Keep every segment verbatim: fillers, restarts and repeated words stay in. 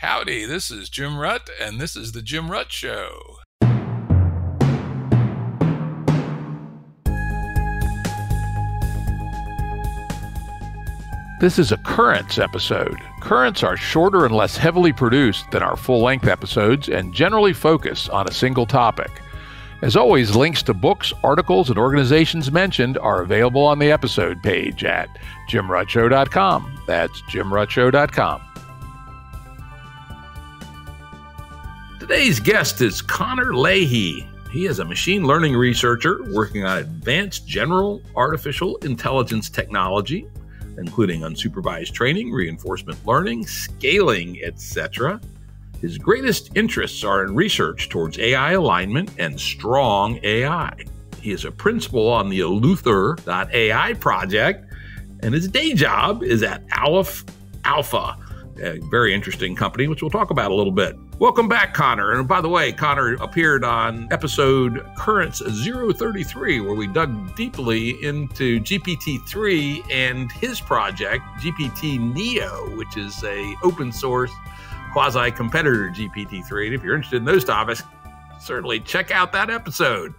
Howdy, this is Jim Rutt, and this is the Jim Rutt Show. This is a Currents episode. Currents are shorter and less heavily produced than our full-length episodes and generally focus on a single topic. As always, links to books, articles, and organizations mentioned are available on the episode page at Jim Rutt Show dot com. That's Jim Rutt Show dot com. Today's guest is Connor Leahy. He is a machine learning researcher working on advanced general artificial intelligence technology, including unsupervised training, reinforcement learning, scaling, et cetera. His greatest interests are in research towards A I alignment and strong A I. He is a principal on the Eleuther dot A I project, and his day job is at Aleph Alpha, a very interesting company, which we'll talk about a little bit. Welcome back, Connor. And by the way, Connor appeared on episode Currents zero thirty-three, where we dug deeply into G P T three and his project, G P T Neo, which is a open source quasi-competitor G P T three. And if you're interested in those topics, certainly check out that episode.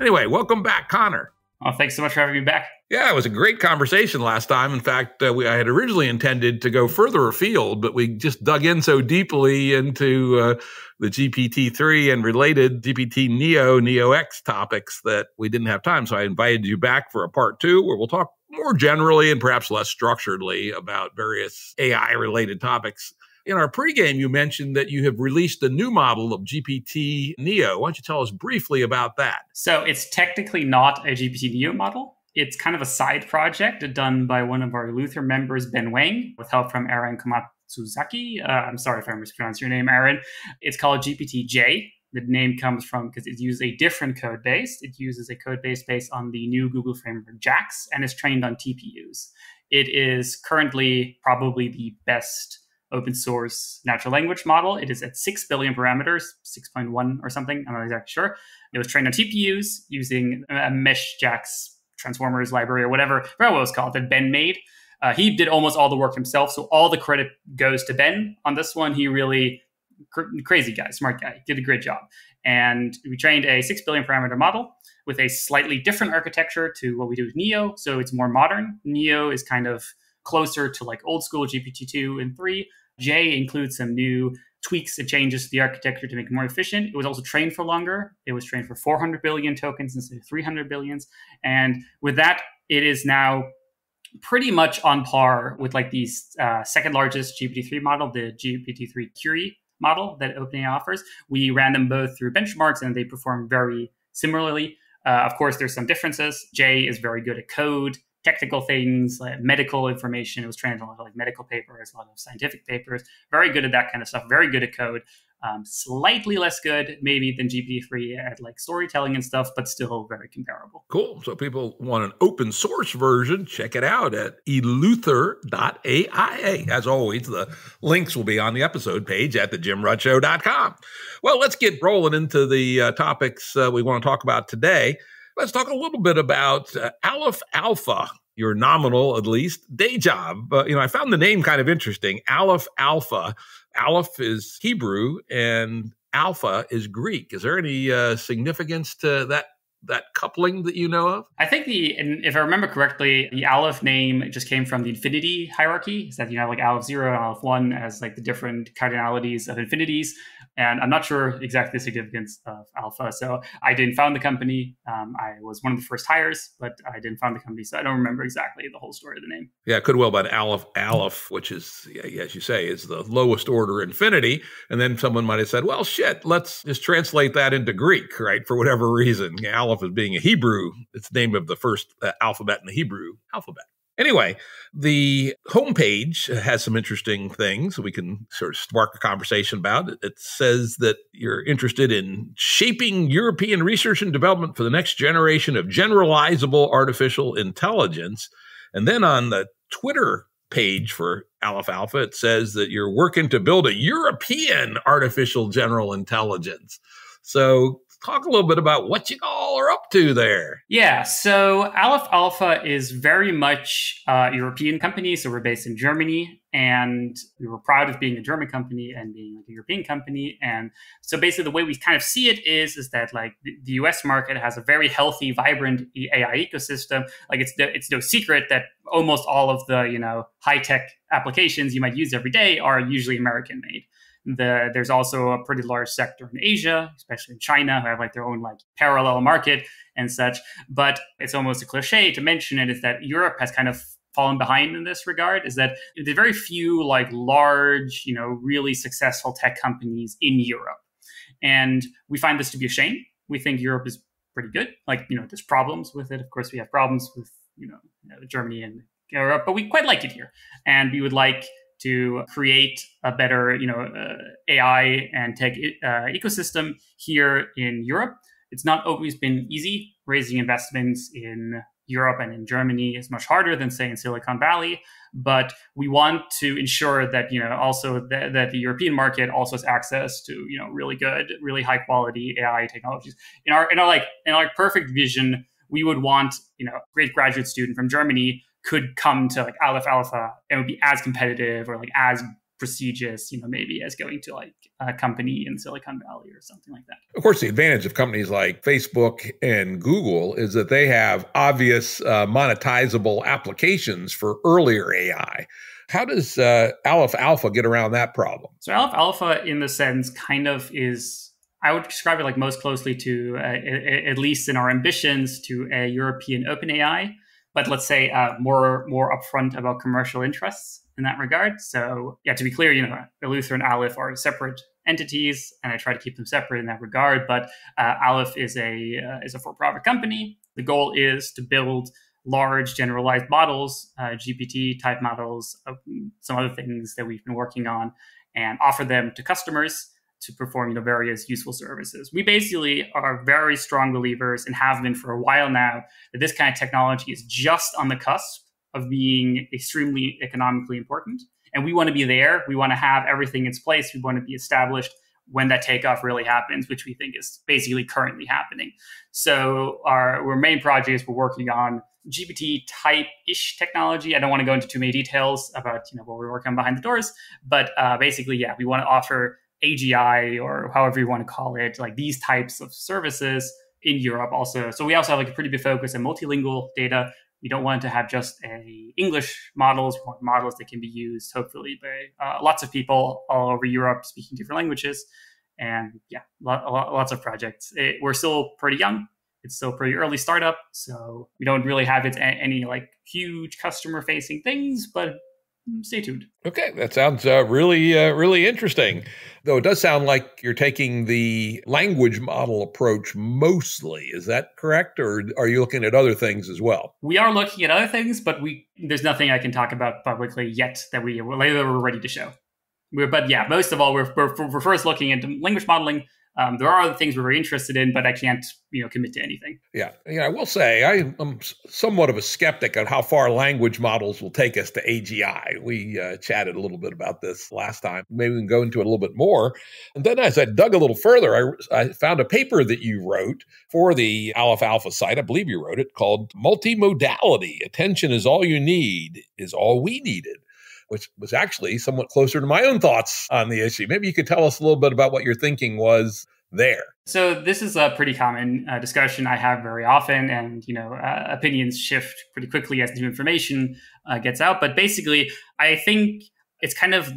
Anyway, welcome back, Connor. Well, thanks so much for having me back. Yeah, it was a great conversation last time. In fact, uh, we, I had originally intended to go further afield, but we just dug in so deeply into uh, the G P T three and related G P T Neo, Neo X topics that we didn't have time. So I invited you back for a part two where we'll talk more generally and perhaps less structuredly about various A I-related topics. In our pregame, you mentioned that you have released a new model of G P T Neo. Why don't you tell us briefly about that? So it's technically not a G P T Neo model. It's kind of a side project done by one of our Eleuther members, Ben Wang, with help from Aaron Komatsuzaki. Uh, I'm sorry if I mispronounced your name, Aaron. It's called G P T J. The name comes from because it uses a different code base. It uses a code base based on the new Google framework Jax and is trained on T P Us. It is currently probably the best open source natural language model. It is at six billion parameters, six point one or something, I'm not exactly sure. It was trained on T P Us using a mesh Jax transformers library or whatever, whatever it was called, that Ben made. Uh, he did almost all the work himself, so all the credit goes to Ben on this one. He really, cr crazy guy, smart guy, did a great job. And we trained a six billion parameter model with a slightly different architecture to what we do with Neo, so it's more modern. Neo is kind of closer to like old school G P T two and three. J includes some new tweaks and changes to the architecture to make it more efficient. It was also trained for longer. It was trained for four hundred billion tokens instead of three hundred billions. And with that, it is now pretty much on par with like the uh, second largest G P T three model, the G P T three Curie model that OpenAI offers. We ran them both through benchmarks and they perform very similarly. Uh, of course, there's some differences. J is very good at code, technical things, like medical information. It was trained on a lot of like medical papers, a lot of scientific papers, very good at that kind of stuff, very good at code, um, slightly less good maybe than G P T three at like storytelling and stuff, but still very comparable. Cool. So people want an open source version, check it out at Eleuther dot A I. As always, the links will be on the episode page at the Jim Rutt Show dot com. Well, let's get rolling into the uh, topics uh, we want to talk about today. Let's talk a little bit about uh, Aleph Alpha, your nominal, at least, day job. Uh, you know, I found the name kind of interesting, Aleph Alpha. Aleph is Hebrew and Alpha is Greek. Is there any uh, significance to that that coupling that you know of? I think the, and if I remember correctly, the Aleph name just came from the infinity hierarchy. So that you have like Aleph zero and Aleph one as like the different cardinalities of infinities. And I'm not sure exactly the significance of Alpha. So I didn't found the company. Um, I was one of the first hires, but I didn't found the company. So I don't remember exactly the whole story of the name. Yeah, it could well be an Aleph, Aleph, which is, yeah, as you say, is the lowest order infinity. And then someone might have said, well, shit, let's just translate that into Greek, right? For whatever reason. Aleph is being a Hebrew. It's the name of the first uh, alphabet in the Hebrew alphabet. Anyway, the homepage has some interesting things we can sort of spark a conversation about. It says that you're interested in shaping European research and development for the next generation of generalizable artificial intelligence. And then on the Twitter page for Aleph Alpha, it says that you're working to build a European artificial general intelligence. So talk a little bit about what you all are up to there. Yeah, so Aleph Alpha is very much a European company. So we're based in Germany, and we were proud of being a German company and being like a European company. And so basically the way we kind of see it is, is that like the U S market has a very healthy, vibrant A I ecosystem. Like it's, it's no secret that almost all of the, you know, high-tech applications you might use every day are usually American-made. The, there's also a pretty large sector in Asia, especially in China, who have like their own like parallel market and such. But it's almost a cliche to mention it, is that Europe has kind of fallen behind in this regard, is that there are very few like large, you know, really successful tech companies in Europe. And we find this to be a shame. We think Europe is pretty good. Like, you know, there's problems with it. Of course, we have problems with, you know, you know Germany and Europe, but we quite like it here. And we would like to create a better, you know, uh, A I and tech uh, ecosystem here in Europe. It's not always been easy. Raising investments in Europe and in Germany is much harder than, say, in Silicon Valley. But we want to ensure that, you know, also th that the European market also has access to, you know, really good, really high quality A I technologies. In our, in our like, in our perfect vision, we would want, you know, a great graduate student from Germany could come to like Aleph Alpha and would be as competitive or like as prestigious, you know, maybe as going to like a company in Silicon Valley or something like that. Of course, the advantage of companies like Facebook and Google is that they have obvious uh, monetizable applications for earlier A I. How does uh, Aleph Alpha get around that problem? So Aleph Alpha, in the sense, kind of is, I would describe it like most closely to, uh, at least in our ambitions, to a European OpenAI, but let's say uh, more more upfront about commercial interests in that regard. So yeah, to be clear, you know, Eleuther and Aleph are separate entities, and I try to keep them separate in that regard. But uh, Aleph is a uh, is a for-profit company. The goal is to build large generalized models, uh, G P T type models, uh, some other things that we've been working on, and offer them to customers to perform, you know, various useful services. We basically are very strong believers, and have been for a while now, that this kind of technology is just on the cusp of being extremely economically important. And we want to be there. We want to have everything in place. We want to be established when that takeoff really happens, which we think is basically currently happening. So our, our main projects we're working on, G P T type-ish technology. I don't want to go into too many details about, you know, what we're working on behind the doors, but uh, basically, yeah, we want to offer A G I, or however you want to call it, like these types of services in Europe also. So we also have like a pretty big focus on multilingual data. We don't want to have just a English models, we want models that can be used hopefully by uh, lots of people all over Europe speaking different languages. And yeah, lot, lot, lots of projects. It, we're still pretty young. It's still pretty early startup. So we don't really have it any like huge customer facing things, but stay tuned. Okay, that sounds uh, really, uh, really interesting. Though it does sound like you're taking the language model approach mostly. Is that correct, or are you looking at other things as well? We are looking at other things, but we there's nothing I can talk about publicly yet that we later we're ready to show. We're, but yeah, most of all, we're we're, we're first looking into language modeling. Um, there are other things we're very interested in, but I can't, you know, commit to anything. Yeah, yeah. I will say I am somewhat of a skeptic on how far language models will take us to A G I. We uh, chatted a little bit about this last time. Maybe we can go into it a little bit more. And then as I dug a little further, I, I found a paper that you wrote for the Aleph Alpha site. I believe you wrote it, called "Multimodality: Attention Is All You Need Is All We Needed," which was actually somewhat closer to my own thoughts on the issue. Maybe you could tell us a little bit about what your thinking was there. So this is a pretty common uh, discussion I have very often. And, you know, uh, opinions shift pretty quickly as new information uh, gets out. But basically, I think it's kind of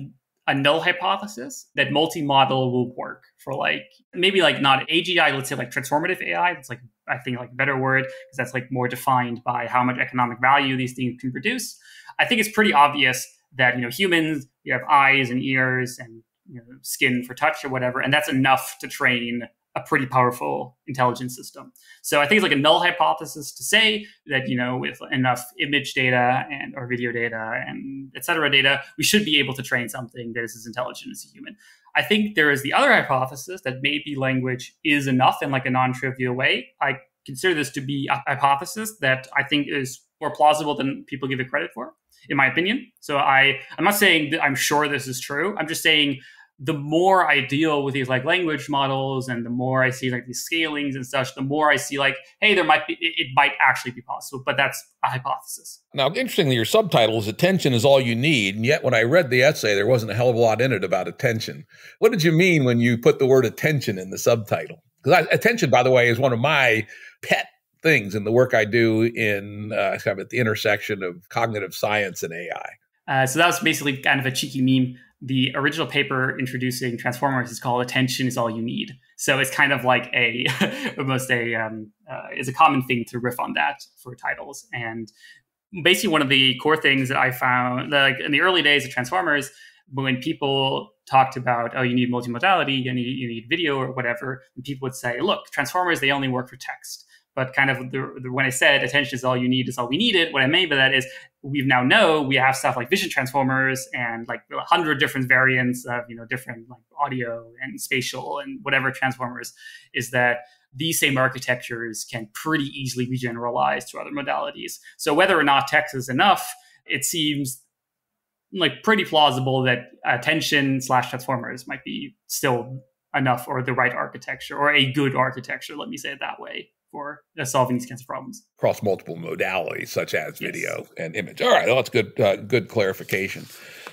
a null hypothesis that multi-model will work for like, maybe like not A G I, let's say like transformative A I. That's like, I think like a better word, because that's like more defined by how much economic value these things can produce. I think it's pretty obvious that, you know, humans, you have eyes and ears and, you know, skin for touch or whatever, and that's enough to train a pretty powerful intelligence system. So I think it's like a null hypothesis to say that, you know, with enough image data and or video data and et cetera data, we should be able to train something that is as intelligent as a human. I think there is the other hypothesis that maybe language is enough in like a non-trivial way. I consider this to be a hypothesis that I think is more plausible than people give it credit for, in my opinion. So I, I'm not saying that I'm sure this is true. I'm just saying the more I deal with these like language models and the more I see like these scalings and such, the more I see like, hey, there might be, it, it might actually be possible, but that's a hypothesis. Now, interestingly, your subtitle is attention is all you need. And yet when I read the essay, there wasn't a hell of a lot in it about attention. What did you mean when you put the word attention in the subtitle? Because attention, by the way, is one of my pet things in the work I do in uh, kind of at the intersection of cognitive science and A I. Uh, so that was basically kind of a cheeky meme. The original paper introducing transformers is called "Attention is all you need." So it's kind of like a almost a um, uh, is a common thing to riff on that for titles. And basically, one of the core things that I found, like in the early days of transformers, when people talked about, oh, you need multimodality, you need, you need video or whatever, and people would say, look, transformers, they only work for text. But kind of the, the, when I said attention is all you need is all we needed, what I mean by that is we now know we have stuff like vision transformers and like a hundred different variants of, you know, different like audio and spatial and whatever transformers, is that these same architectures can pretty easily be generalized to other modalities. So whether or not text is enough, it seems like pretty plausible that attention slash transformers might be still enough, or the right architecture, or a good architecture, let me say it that way, for solving these kinds of problems. Across multiple modalities, such as yes. video and image. All right, well, that's good, uh, good clarification.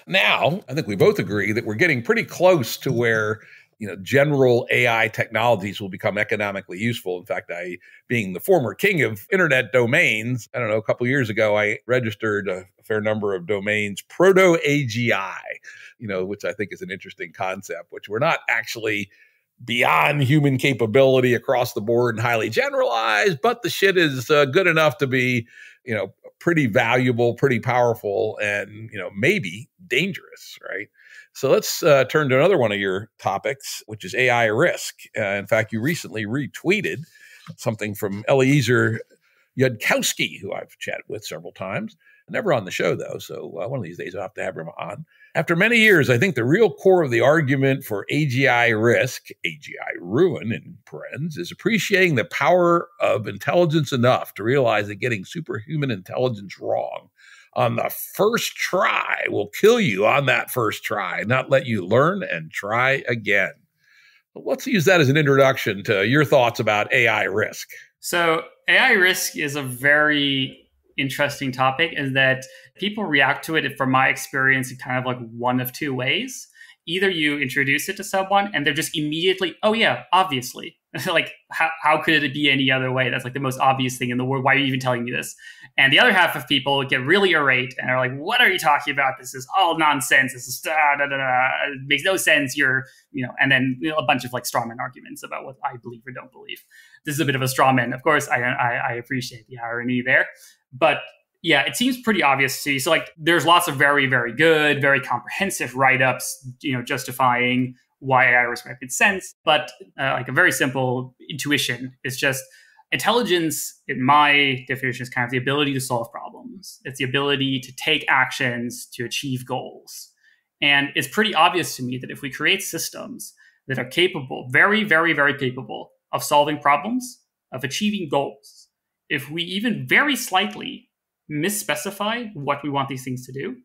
Now, I think we both agree that we're getting pretty close to where, you know, general A I technologies will become economically useful. In fact, I, being the former king of internet domains, I don't know, a couple of years ago, I registered a fair number of domains, proto A G I, you know, which I think is an interesting concept, which we're not actually beyond human capability across the board and highly generalized, but the shit is uh, good enough to be, you know, pretty valuable, pretty powerful, and, you know, maybe dangerous, right? So let's uh, turn to another one of your topics, which is A I risk. Uh, in fact, you recently retweeted something from Eliezer Yudkowsky, who I've chatted with several times, never on the show though, so uh, one of these days I'll have to have him on. After many years, I think the real core of the argument for A G I risk, A G I ruin in parens, is appreciating the power of intelligence enough to realize that getting superhuman intelligence wrong on the first try will kill you on that first try, not let you learn and try again. But let's use that as an introduction to your thoughts about A I risk. So A I risk is a very interesting topic, is that people react to it, from my experience, in kind of like one of two ways. Either you introduce it to someone and they're just immediately, oh yeah, obviously. Like, how, how could it be any other way? That's like the most obvious thing in the world. Why are you even telling me this? And the other half of people get really irate and are like, what are you talking about? This is all nonsense. This is da, da, da, da. It makes no sense. You're, you know, and then, you know, a bunch of like strawman arguments about what I believe or don't believe. This is a bit of a strawman. Of course, I, I, I appreciate the irony there. But yeah, it seems pretty obvious to you. So like, there's lots of very, very good, very comprehensive write-ups, you know, justifying why A I risk might make sense. But uh, like a very simple intuition is just intelligence, in my definition, is kind of the ability to solve problems. It's the ability to take actions to achieve goals. And it's pretty obvious to me that if we create systems that are capable, very, very, very capable of solving problems, of achieving goals, if we even very slightly misspecify what we want these things to do,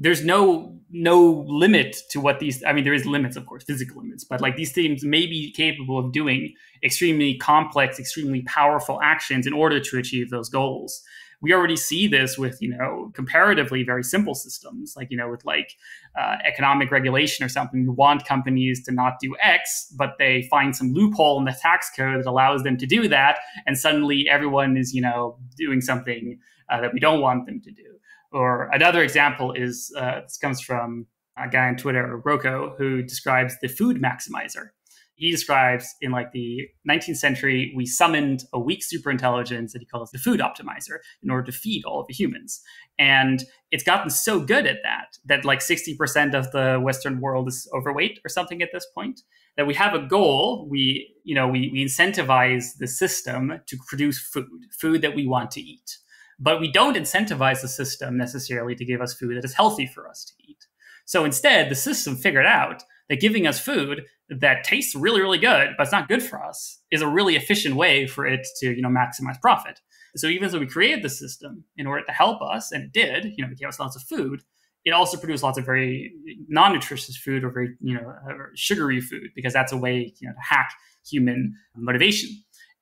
there's no no limit to what these, I mean, there is limits, of course, physical limits, but like these things may be capable of doing extremely complex, extremely powerful actions in order to achieve those goals. We already see this with, you know, comparatively very simple systems, like, you know, with like uh, economic regulation or something. We want companies to not do X, but they find some loophole in the tax code that allows them to do that. And suddenly everyone is, you know, doing something uh, that we don't want them to do. Or another example is, uh, this comes from a guy on Twitter, Roko, who describes the food maximizer. He describes in like the nineteenth century, we summoned a weak superintelligence that he calls the food optimizer in order to feed all of the humans. And it's gotten so good at that, that like sixty percent of the Western world is overweight or something at this point, that we have a goal. We, you know, we, we incentivize the system to produce food, food that we want to eat. But we don't incentivize the system necessarily to give us food that is healthy for us to eat. So instead, the system figured out that giving us food that tastes really, really good, but it's not good for us, is a really efficient way for it to, you know, maximize profit. So even though we created the system in order to help us, and it did, you know, it gave us lots of food, it also produced lots of very non-nutritious food or very, you know, sugary food, because that's a way, you know, to hack human motivation.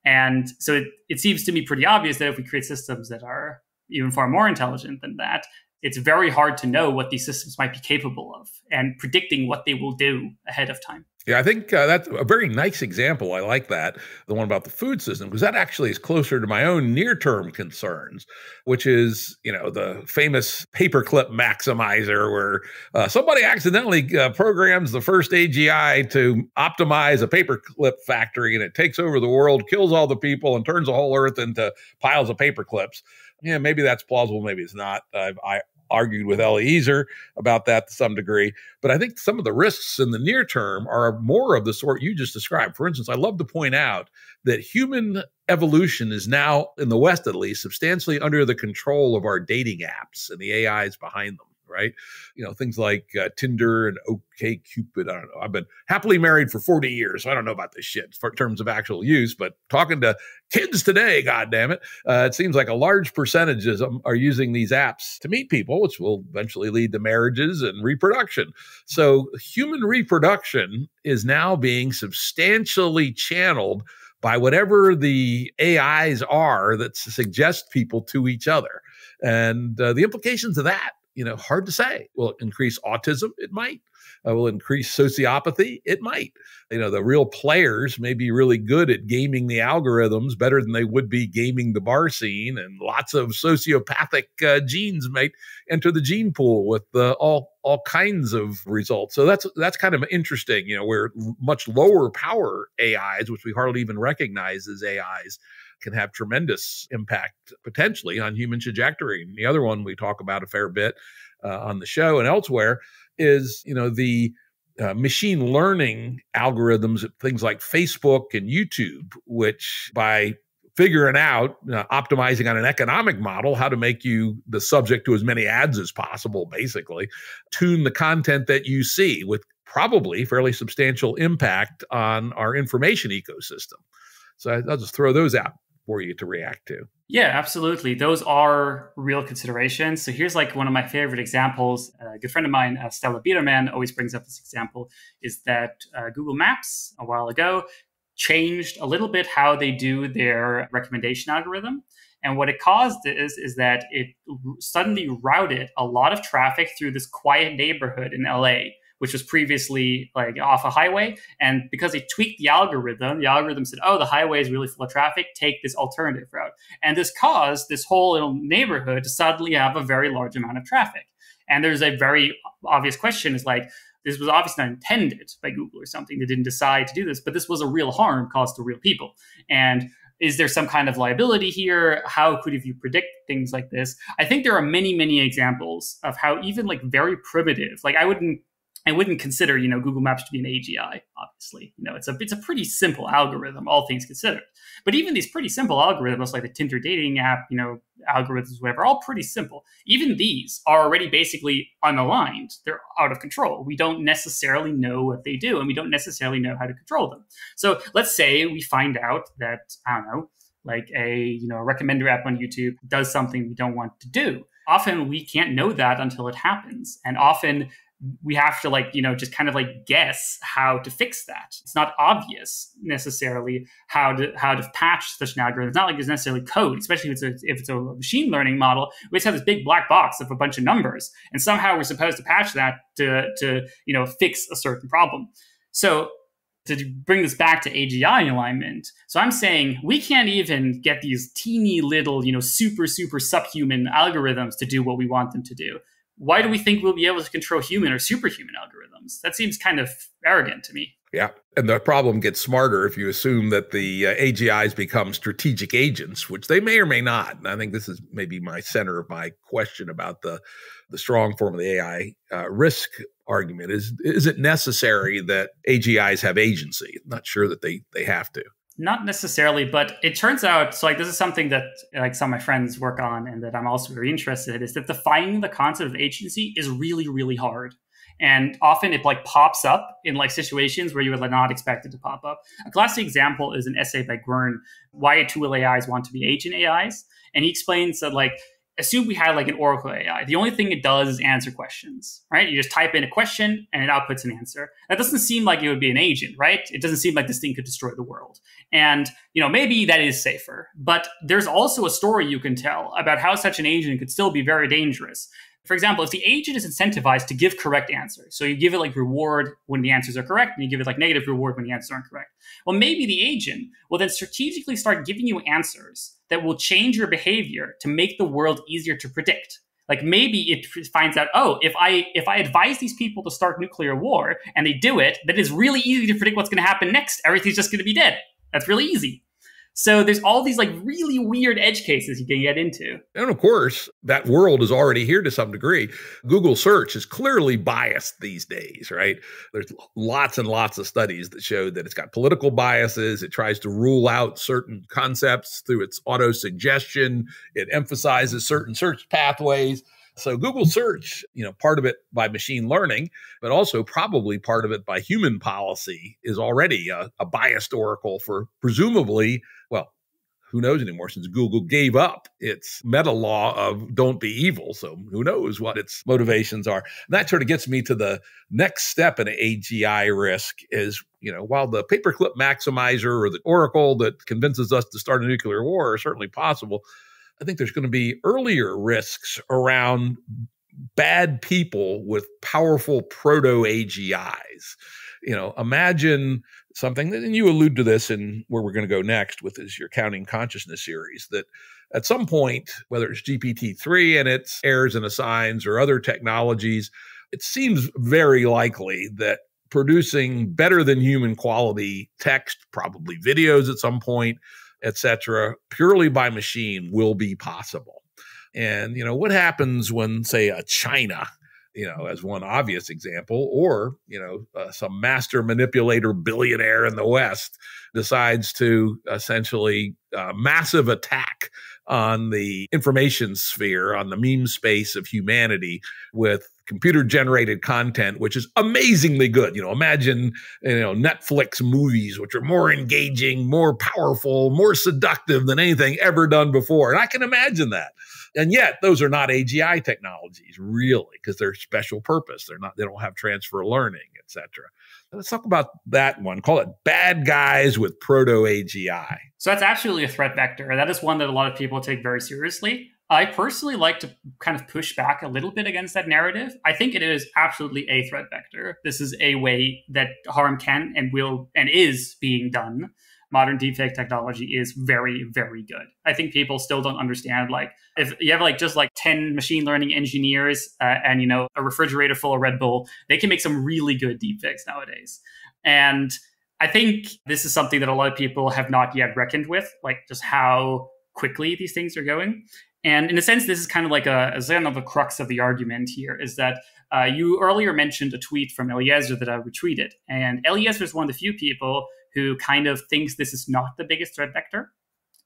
And so it, it seems to me pretty obvious that if we create systems that are even far more intelligent than that, it's very hard to know what these systems might be capable of and predicting what they will do ahead of time. Yeah, I think uh, that's a very nice example. I like that, the one about the food system, because that actually is closer to my own near-term concerns, which is, you know, the famous paperclip maximizer, where uh, somebody accidentally uh, programs the first A G I to optimize a paperclip factory, and it takes over the world, kills all the people, and turns the whole earth into piles of paperclips. Yeah, maybe that's plausible. Maybe it's not. I've, I argued with Eliezer about that to some degree. But I think some of the risks in the near term are more of the sort you just described. For instance, I love to point out that human evolution is now, in the West at least, substantially under the control of our dating apps and the A Is behind them, right? You know, things like uh, Tinder and OkCupid. I don't know. I've been happily married for forty years, so I don't know about this shit for terms of actual use, but talking to kids today, goddammit, uh, it seems like a large percentage are using these apps to meet people, which will eventually lead to marriages and reproduction. So human reproduction is now being substantially channeled by whatever the A Is are that suggest people to each other. And uh, the implications of that, you know, hard to say. Will it increase autism? It might. Uh, will it increase sociopathy? It might. You know, the real players may be really good at gaming the algorithms better than they would be gaming the bar scene, and lots of sociopathic uh, genes might enter the gene pool with uh, all all kinds of results. So that's that's kind of interesting. You know, where much lower power A Is, which we hardly even recognize as A Is, can have tremendous impact potentially on human trajectory. And the other one we talk about a fair bit uh, on the show and elsewhere is, you know, the uh, machine learning algorithms at things like Facebook and YouTube, which by figuring out, uh, optimizing on an economic model, how to make you the subject to as many ads as possible, basically, tune the content that you see with probably fairly substantial impact on our information ecosystem. So I'll just throw those out for you to react to. Yeah, absolutely. Those are real considerations. So here's like one of my favorite examples. A good friend of mine, uh, Stella Biederman, always brings up this example, is that uh, Google Maps a while ago changed a little bit how they do their recommendation algorithm. And what it caused is, is that it suddenly routed a lot of traffic through this quiet neighborhood in L A, which was previously like off a highway. And because they tweaked the algorithm, the algorithm said, oh, the highway is really full of traffic, take this alternative route. And this caused this whole little neighborhood to suddenly have a very large amount of traffic. And there's a very obvious question is like, this was obviously not intended by Google or something. They didn't decide to do this, but this was a real harm caused to real people. And is there some kind of liability here? How could you predict things like this? I think there are many, many examples of how even like very primitive, like I wouldn't, I wouldn't consider, you know, Google Maps to be an A G I, obviously. You know, it's a it's a pretty simple algorithm, all things considered. But even these pretty simple algorithms, like the Tinder dating app, you know, algorithms, whatever, all pretty simple. Even these are already basically unaligned. They're out of control. We don't necessarily know what they do, and we don't necessarily know how to control them. So let's say we find out that, I don't know, like a, you know, a recommender app on YouTube does something we don't want to do. Often we can't know that until it happens. And often we have to like, you know, just kind of like guess how to fix that. It's not obvious necessarily how to how to patch such an algorithm. It's not like there's necessarily code, especially if it's a, if it's a machine learning model. We just have this big black box of a bunch of numbers, and somehow we're supposed to patch that to to you know fix a certain problem. So to bring this back to A G I alignment. So I'm saying we can't even get these teeny little, you know, super, super subhuman algorithms to do what we want them to do. Why do we think we'll be able to control human or superhuman algorithms? That seems kind of arrogant to me. Yeah. And the problem gets smarter if you assume that the uh, A G Is become strategic agents, which they may or may not. And I think this is maybe my center of my question about the, the strong form of the A I uh, risk argument is, is it necessary that A G Is have agency? I'm not sure that they, they have to. Not necessarily, but it turns out, so like this is something that like some of my friends work on and that I'm also very interested in, is that defining the concept of agency is really, really hard. And often it like pops up in like situations where you would like not expect it to pop up. A classic example is an essay by Gwern, Why Two A Is Want to Be Agent A Is. And he explains that like assume we had like an Oracle A I. The only thing it does is answer questions, right? You just type in a question and it outputs an answer. That doesn't seem like it would be an agent, right? It doesn't seem like this thing could destroy the world. And, you know, maybe that is safer, but there's also a story you can tell about how such an agent could still be very dangerous. For example, if the agent is incentivized to give correct answers, so you give it like reward when the answers are correct, and you give it like negative reward when the answers aren't correct. Well, maybe the agent will then strategically start giving you answers that will change your behavior to make the world easier to predict. Like maybe it finds out, oh, if I if I advise these people to start nuclear war and they do it, then it's really easy to predict what's going to happen next. Everything's just going to be dead. That's really easy. So there's all these like really weird edge cases you can get into. And of course, that world is already here to some degree. Google search is clearly biased these days, right? There's lots and lots of studies that show that it's got political biases. It tries to rule out certain concepts through its auto-suggestion. It emphasizes certain search pathways. So Google search, you know, part of it by machine learning, but also probably part of it by human policy, is already a, a biased oracle for presumably, well, who knows anymore, since Google gave up its meta law of don't be evil. So who knows what its motivations are. And that sort of gets me to the next step in A G I risk is, you know, while the paperclip maximizer or the oracle that convinces us to start a nuclear war are certainly possible, I think there's going to be earlier risks around bad people with powerful proto-A G Is. You know, imagine something, and you allude to this in where we're going to go next with is your Counting Consciousness series, that at some point, whether it's G P T three and its errors and assigns or other technologies, it seems very likely that producing better than human quality text, probably videos at some point, et cetera, purely by machine will be possible. And, you know, what happens when, say, a China, you know, as one obvious example, or, you know, uh, some master manipulator billionaire in the West decides to essentially uh, massive attack on the information sphere, on the meme space of humanity with computer-generated content, which is amazingly good. You know, imagine, you know, Netflix movies, which are more engaging, more powerful, more seductive than anything ever done before. And I can imagine that. And yet, those are not A G I technologies, really, because they're special purpose. They're not. They don't have transfer learning, et cetera. Let's talk about that one. Call it bad guys with proto-A G I. So that's absolutely a threat vector. That is one that a lot of people take very seriously. I personally like to kind of push back a little bit against that narrative. I think it is absolutely a threat vector. This is a way that harm can and will and is being done. Modern deepfake technology is very, very good. I think people still don't understand, like, if you have like just like ten machine learning engineers uh, and, you know, a refrigerator full of Red Bull, they can make some really good deepfakes nowadays. And I think this is something that a lot of people have not yet reckoned with, like just how quickly these things are going. And in a sense, this is kind of like a, a kind of a crux of the argument here, is that uh, you earlier mentioned a tweet from Eliezer that I retweeted. And Eliezer is one of the few people who kind of thinks this is not the biggest threat vector.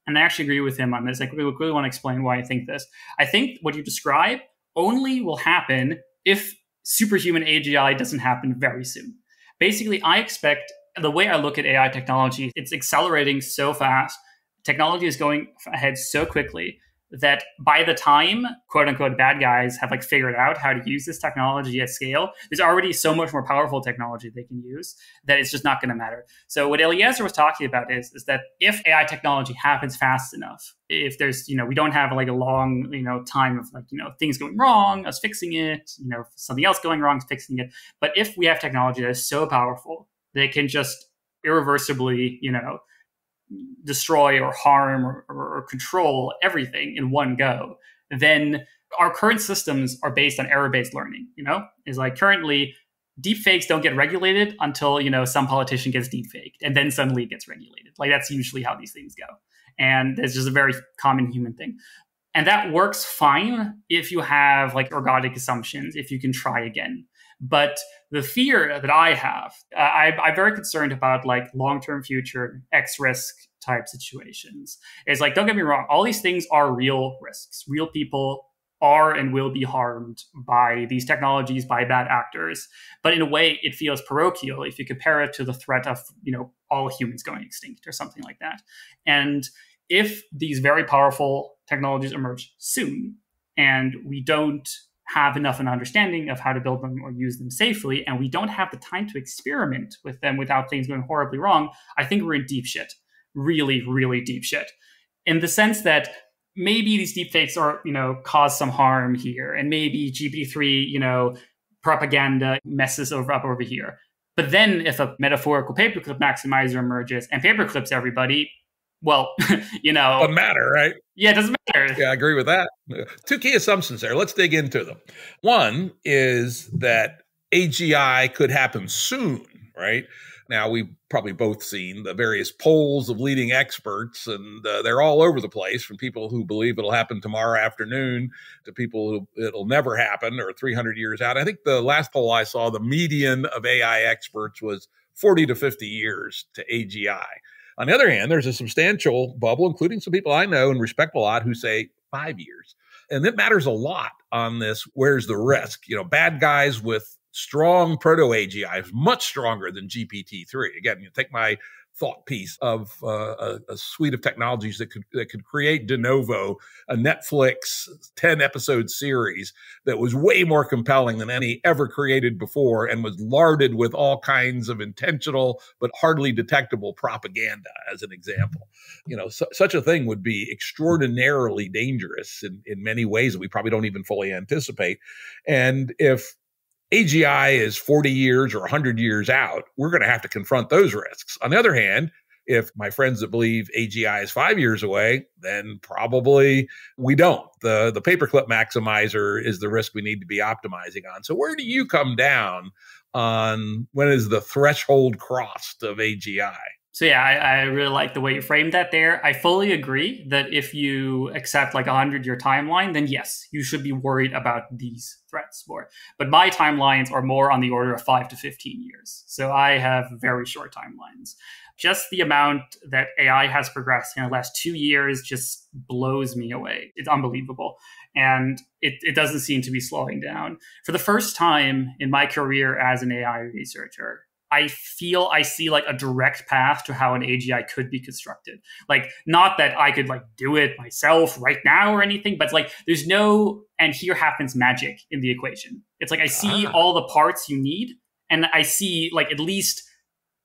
And I actually agree with him on this. I really, really want to explain why I think this. I think what you describe only will happen if superhuman A G I doesn't happen very soon. Basically, I expect, the way I look at A I technology, it's accelerating so fast. Technology is going ahead so quickly that by the time, quote unquote, bad guys have like figured out how to use this technology at scale, there's already so much more powerful technology they can use that it's just not going to matter. So what Eliezer was talking about is, is that if A I technology happens fast enough, if there's, you know, we don't have like a long, you know, time of like, you know, things going wrong, us fixing it, you know, something else going wrong, fixing it. But if we have technology that is so powerful, they can just irreversibly, you know, destroy or harm or, or, or control everything in one go, then our current systems are based on error-based learning. You know, is like currently deepfakes don't get regulated until, you know, some politician gets deepfaked and then suddenly it gets regulated. Like that's usually how these things go. And it's just a very common human thing. And that works fine if you have like ergodic assumptions, if you can try again. But the fear that I have, uh, I, I'm very concerned about like long-term future X risk type situations. It's like, don't get me wrong, all these things are real risks. Real people are and will be harmed by these technologies, by bad actors. But in a way, it feels parochial if you compare it to the threat of, you know, all humans going extinct or something like that. And if these very powerful technologies emerge soon, and we don't have enough an understanding of how to build them or use them safely, and we don't have the time to experiment with them without things going horribly wrong, I think we're in deep shit. Really, really deep shit. In the sense that maybe these deepfakes are, you know, cause some harm here, and maybe G P T three, you know, propaganda messes over up over here. But then if a metaphorical paperclip maximizer emerges and paperclips everybody, well, you know. Doesn't matter, right? Yeah, it doesn't matter. Yeah, I agree with that. Two key assumptions there. Let's dig into them. One is that A G I could happen soon, right? Now, we've probably both seen the various polls of leading experts, and uh, they're all over the place, from people who believe it'll happen tomorrow afternoon to people who it'll never happen or three hundred years out. I think the last poll I saw, the median of A I experts was forty to fifty years to A G I. On the other hand, there's a substantial bubble, including some people I know and respect a lot, who say five years. And that matters a lot on this. Where's the risk? You know, bad guys with strong proto-A G I is much stronger than G P T three. Again, you take my thought piece of uh, a, a suite of technologies that could that could create de novo a Netflix ten episode series that was way more compelling than any ever created before and was larded with all kinds of intentional but hardly detectable propaganda, as an example. You know, su such a thing would be extraordinarily dangerous in, in many ways that we probably don't even fully anticipate. And if A G I is forty years or one hundred years out, we're going to have to confront those risks. On the other hand, if my friends that believe A G I is five years away, then probably we don't. The, the paperclip maximizer is the risk we need to be optimizing on. So where do you come down on when is the threshold crossed of A G I? So yeah, I, I really like the way you framed that there. I fully agree that if you accept like a hundred year timeline, then yes, you should be worried about these threats more. But my timelines are more on the order of five to fifteen years. So I have very short timelines. Just the amount that A I has progressed in the last two years just blows me away. It's unbelievable. And it, it doesn't seem to be slowing down. For the first time in my career as an A I researcher, I feel I see like a direct path to how an A G I could be constructed. Like, not that I could like do it myself right now or anything, but like there's no, and here happens magic in the equation. It's like, I see uh-huh. all the parts you need, and I see like at least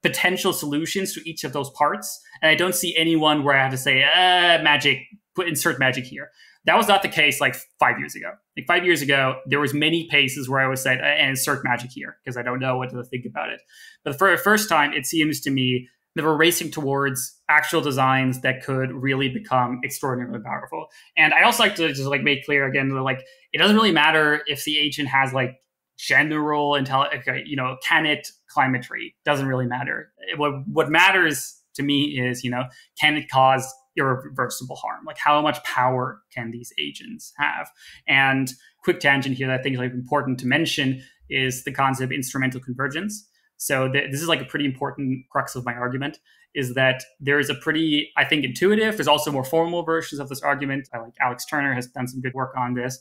potential solutions to each of those parts. And I don't see anyone where I have to say, uh, magic, put insert magic here. That was not the case like five years ago. Like five years ago, there was many cases where I would say, I insert magic here because I don't know what to think about it. But for the first time, it seems to me that we're racing towards actual designs that could really become extraordinarily powerful. And I also like to just like make clear again that like, it doesn't really matter if the agent has like general intelligence, you know, can it climb a tree? Doesn't really matter. What, what matters to me is, you know, can it cause irreversible harm? Like, how much power can these agents have? And quick tangent here that I think is like important to mention is the concept of instrumental convergence. So th this is like a pretty important crux of my argument, is that there is a pretty, I think, intuitive, there's also more formal versions of this argument. I like Alex Turner has done some good work on this.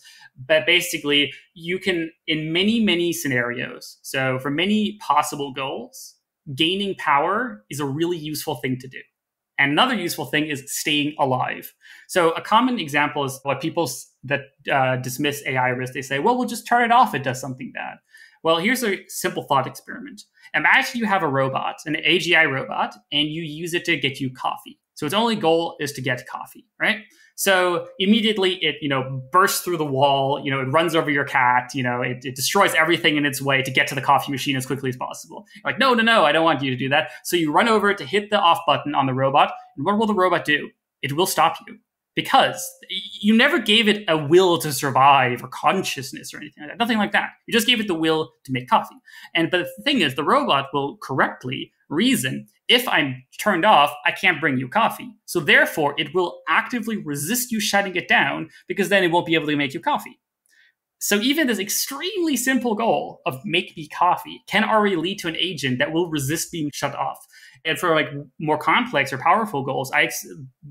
But basically, you can, in many, many scenarios, so for many possible goals, gaining power is a really useful thing to do. And another useful thing is staying alive. So a common example is what people that uh, dismiss A I risk, they say, well, we'll just turn it off. It does something bad. Well, here's a simple thought experiment. Imagine you have a robot, an A G I robot, and you use it to get you coffee. So its only goal is to get coffee, right? So immediately it, you know, bursts through the wall, you know, it runs over your cat, you know, it, it destroys everything in its way to get to the coffee machine as quickly as possible. You're like, no, no, no, I don't want you to do that. So you run over to hit the off button on the robot. And what will the robot do? It will stop you, because you never gave it a will to survive or consciousness or anything like that. Nothing like that. You just gave it the will to make coffee. And but the thing is, the robot will correctly reason, if I'm turned off, I can't bring you coffee. So therefore, it will actively resist you shutting it down, because then it won't be able to make you coffee. So even this extremely simple goal of make me coffee can already lead to an agent that will resist being shut off. And for like more complex or powerful goals, I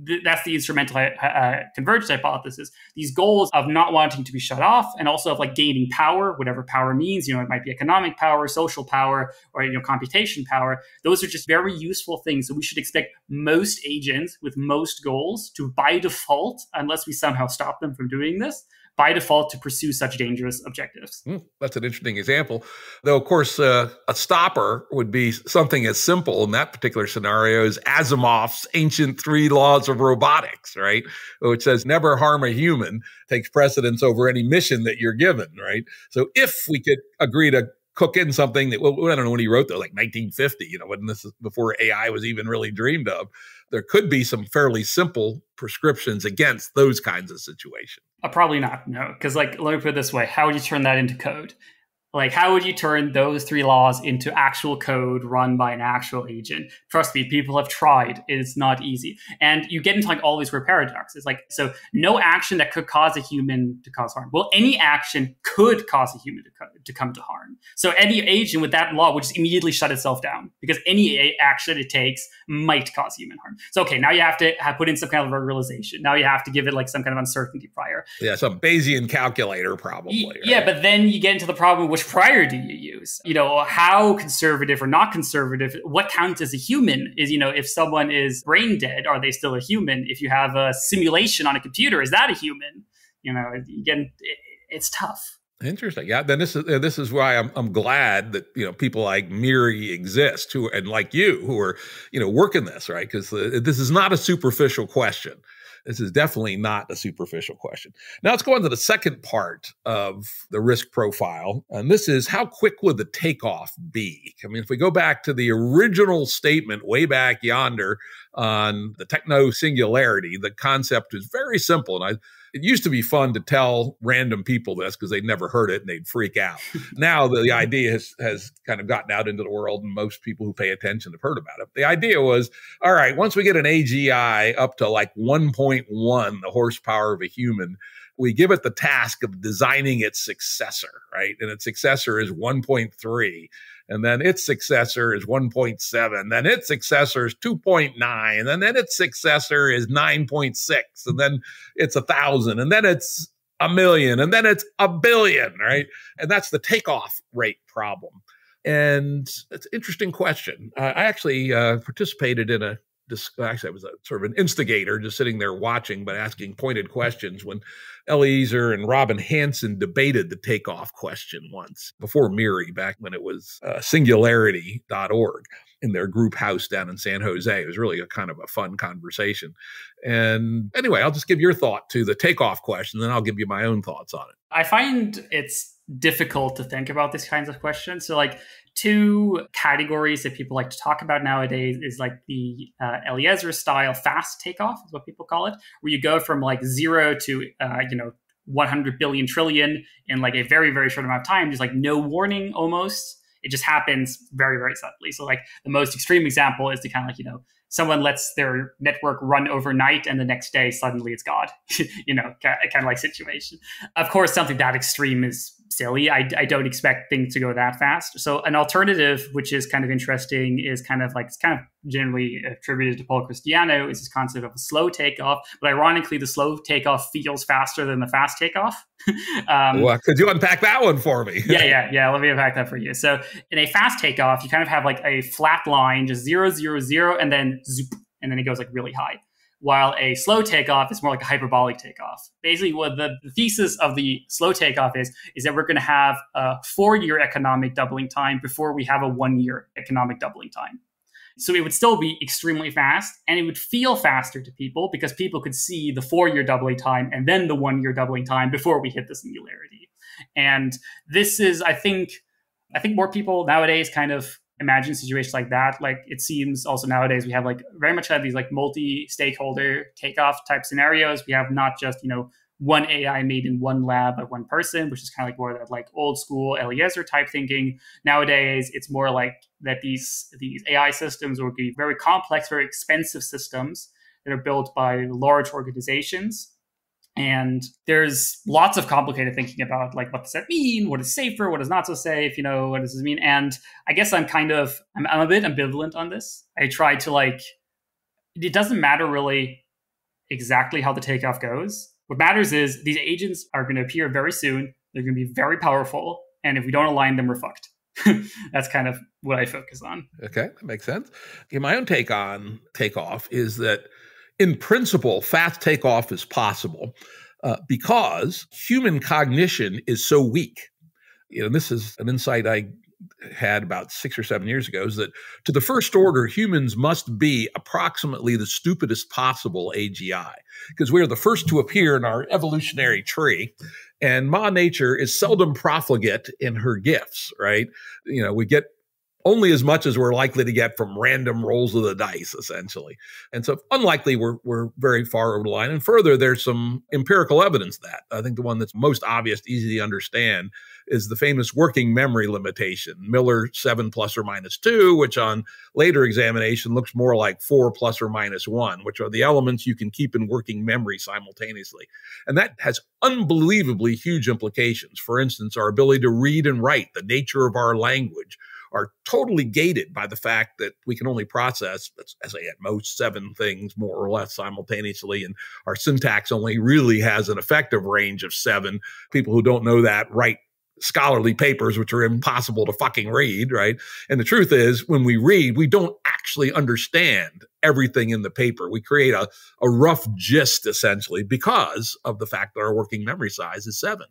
th that's the instrumental uh, convergence hypothesis. These goals of not wanting to be shut off, and also of like gaining power, whatever power means, you know, it might be economic power, social power, or, you know, computation power. Those are just very useful things. So we should expect most agents with most goals to, by default, unless we somehow stop them from doing this, by default to pursue such dangerous objectives. Mm, that's an interesting example. Though, of course, uh, a stopper would be something as simple in that particular scenario as Asimov's ancient three laws of robotics, right? Which says never harm a human, takes precedence over any mission that you're given, right? So if we could agree to cook in something that, well, I don't know when he wrote that, like nineteen fifty, you know, when this is before A I was even really dreamed of, there could be some fairly simple prescriptions against those kinds of situations. Uh, probably not, no. Because, like, let me put it this way. How would you turn that into code? Like, how would you turn those three laws into actual code run by an actual agent? Trust me, people have tried. It's not easy. And you get into, like, all these weird paradoxes. Like, so no action that could cause a human to cause harm. Well, any action could cause a human to, co to come to harm. So any agent with that law would just immediately shut itself down because any action it takes might cause human harm. So, okay, now you have to have put in some kind of realization. Now you have to give it, like, some kind of uncertainty prior. Yeah, some Bayesian calculator probably. Right? Yeah, but then you get into the problem, which prior do you use? You know, how conservative or not conservative, what counts as a human is, you know, if someone is brain dead, are they still a human? If you have a simulation on a computer, is that a human? You know, again, it, it's tough. Interesting. Yeah. Then this is, this is why I'm, I'm glad that, you know, people like MIRI exist who, and like you, who are, you know, working this, right? Because this is not a superficial question. This is definitely not a superficial question. Now let's go on to the second part of the risk profile. And this is, how quick would the takeoff be? I mean, if we go back to the original statement way back yonder on the techno singularity, the concept is very simple. And I, it used to be fun to tell random people this because they'd never heard it and they'd freak out. Now the, the idea has, has kind of gotten out into the world and most people who pay attention have heard about it. The idea was, all right, once we get an A G I up to like one point one, the horsepower of a human, we give it the task of designing its successor, right? And its successor is one point three. And then its successor is one point seven. Then its successor is two point nine. And then its successor is nine point six. And then it's a thousand. And then it's a million. And then it's a billion, right? And that's the takeoff rate problem. And it's an interesting question. Uh, I actually uh, participated in a Actually, I was a, sort of an instigator, just sitting there watching, but asking pointed questions when Eliezer and Robin Hanson debated the takeoff question once before MIRI, back when it was uh, singularity dot org in their group house down in San Jose. It was really a kind of a fun conversation. And anyway, I'll just give your thought to the takeoff question, then I'll give you my own thoughts on it. I find it's difficult to think about these kinds of questions. So, like, two categories that people like to talk about nowadays is like the uh, Eliezer style fast takeoff is what people call it, where you go from like zero to, uh, you know, one hundred billion trillion in like a very, very short amount of time. Just like no warning almost. It just happens very, very suddenly. So like the most extreme example is to kind of like, you know, someone lets their network run overnight and the next day, suddenly it's God, you know, kind of like situation. Of course, something that extreme is silly. I, I don't expect things to go that fast. So an alternative, which is kind of interesting, is kind of like, it's kind of generally attributed to Paul Cristiano, is this concept of a slow takeoff. But ironically, the slow takeoff feels faster than the fast takeoff. um, well, could you unpack that one for me? yeah, yeah, yeah. Let me unpack that for you. So in a fast takeoff, you kind of have like a flat line, just zero, zero, zero, and then zoop, and then it goes like really high. While a slow takeoff is more like a hyperbolic takeoff. Basically, what the thesis of the slow takeoff is, is that we're going to have a four-year economic doubling time before we have a one-year economic doubling time. So it would still be extremely fast, and it would feel faster to people because people could see the four-year doubling time and then the one-year doubling time before we hit the singularity. And this is, I think, I think more people nowadays kind of imagine situations like that. Like it seems also nowadays we have like very much have these like multi-stakeholder takeoff type scenarios. We have not just, you know, one A I made in one lab by one person, which is kind of like more that like old school Eliezer type thinking. Nowadays, it's more like that these these A I systems will be very complex, very expensive systems that are built by large organizations. And there's lots of complicated thinking about like, what does that mean? What is safer? What is not so safe? You know, what does this mean? And I guess I'm kind of, I'm, I'm a bit ambivalent on this. I try to like, it doesn't matter really exactly how the takeoff goes. What matters is these agents are going to appear very soon. They're going to be very powerful. And if we don't align them, we're fucked. That's kind of what I focus on. Okay, that makes sense. Okay, my own take on takeoff is that in principle, fast takeoff is possible. uh, because human cognition is so weak. You know, this is an insight I had about six or seven years ago, is that to the first order, humans must be approximately the stupidest possible A G I, because we are the first to appear in our evolutionary tree, and Ma Nature is seldom profligate in her gifts, right? You know, we get only as much as we're likely to get from random rolls of the dice, essentially. And so unlikely we're, we're very far over the line. And further, there's some empirical evidence that. I think the one that's most obvious, easy to understand, is the famous working memory limitation, Miller seven plus or minus two, which on later examination looks more like four plus or minus one, which are the elements you can keep in working memory simultaneously. And that has unbelievably huge implications. For instance, our ability to read and write, the nature of our language, are totally gated by the fact that we can only process, as I say, at most seven things more or less simultaneously, and our syntax only really has an effective range of seven. People who don't know that write scholarly papers which are impossible to fucking read, right? And the truth is, when we read, we don't actually understand everything in the paper. We create a, a rough gist, essentially, because of the fact that our working memory size is seven.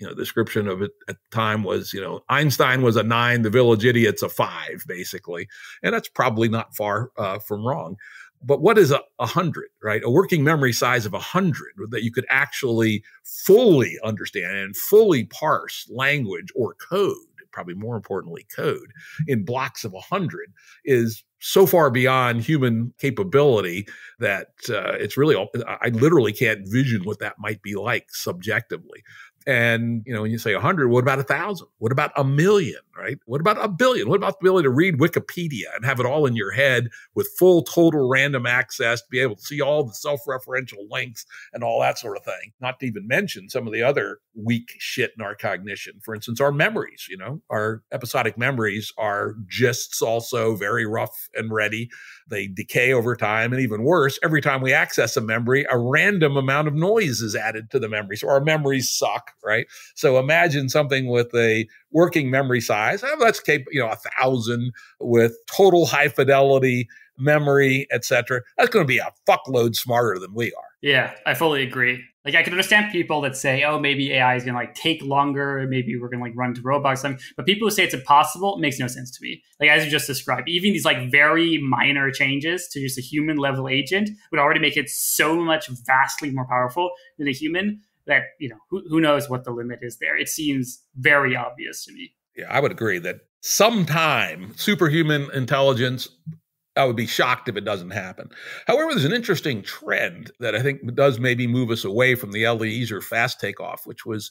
You know, the description of it at the time was, you know, Einstein was a nine, the village idiot's a five, basically. And that's probably not far uh, from wrong. But what is a, a hundred, right? A working memory size of a hundred that you could actually fully understand and fully parse language or code, probably more importantly, code in blocks of a hundred, is so far beyond human capability that uh, it's really, I literally can't vision what that might be like subjectively. And, you know, when you say a hundred, what about a thousand? What about a million, right? What about a billion? What about the ability to read Wikipedia and have it all in your head with full total random access, to be able to see all the self-referential links and all that sort of thing? Not to even mention some of the other weak shit in our cognition. For instance, our memories, you know, our episodic memories are gists also, very rough and ready. They decay over time, and even worse, every time we access a memory, a random amount of noise is added to the memory. So our memories suck, right? So imagine something with a working memory size, oh, that's capable, you know, a thousand, with total high fidelity memory, et cetera. That's going to be a fuckload smarter than we are. Yeah, I fully agree. Like, I can understand people that say, oh, maybe A I is going to like take longer. Maybe we're going to like run into robots. I mean, but people who say it's impossible, it makes no sense to me. Like, as you just described, even these like very minor changes to just a human level agent would already make it so much vastly more powerful than a human that, you know, who, who knows what the limit is there. It seems very obvious to me. Yeah, I would agree that sometime superhuman intelligence, I would be shocked if it doesn't happen. However, there's an interesting trend that I think does maybe move us away from the Eliezer fast takeoff, which was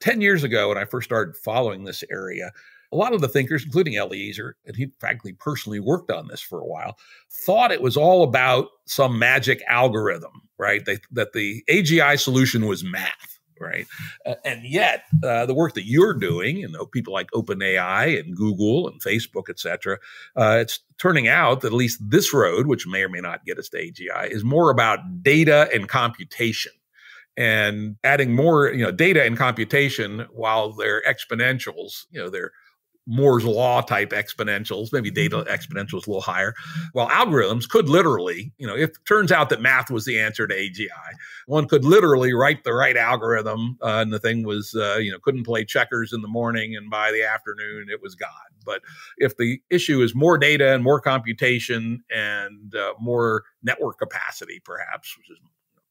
ten years ago when I first started following this area. A lot of the thinkers, including Eliezer, and he frankly personally worked on this for a while, thought it was all about some magic algorithm, right? They, that the A G I solution was math. Right. Uh, and yet uh, the work that you're doing, you know, people like OpenAI and Google and Facebook, et cetera, uh, it's turning out that at least this road, which may or may not get us to A G I, is more about data and computation, and adding more, you know, data and computation while they're exponentials, you know, they're Moore's law type exponentials, maybe data exponentials a little higher. Well, algorithms could literally, you know, if it turns out that math was the answer to A G I, one could literally write the right algorithm. Uh, and the thing was, uh, you know, couldn't play checkers in the morning, and by the afternoon, it was God. But if the issue is more data and more computation and uh, more network capacity, perhaps, which is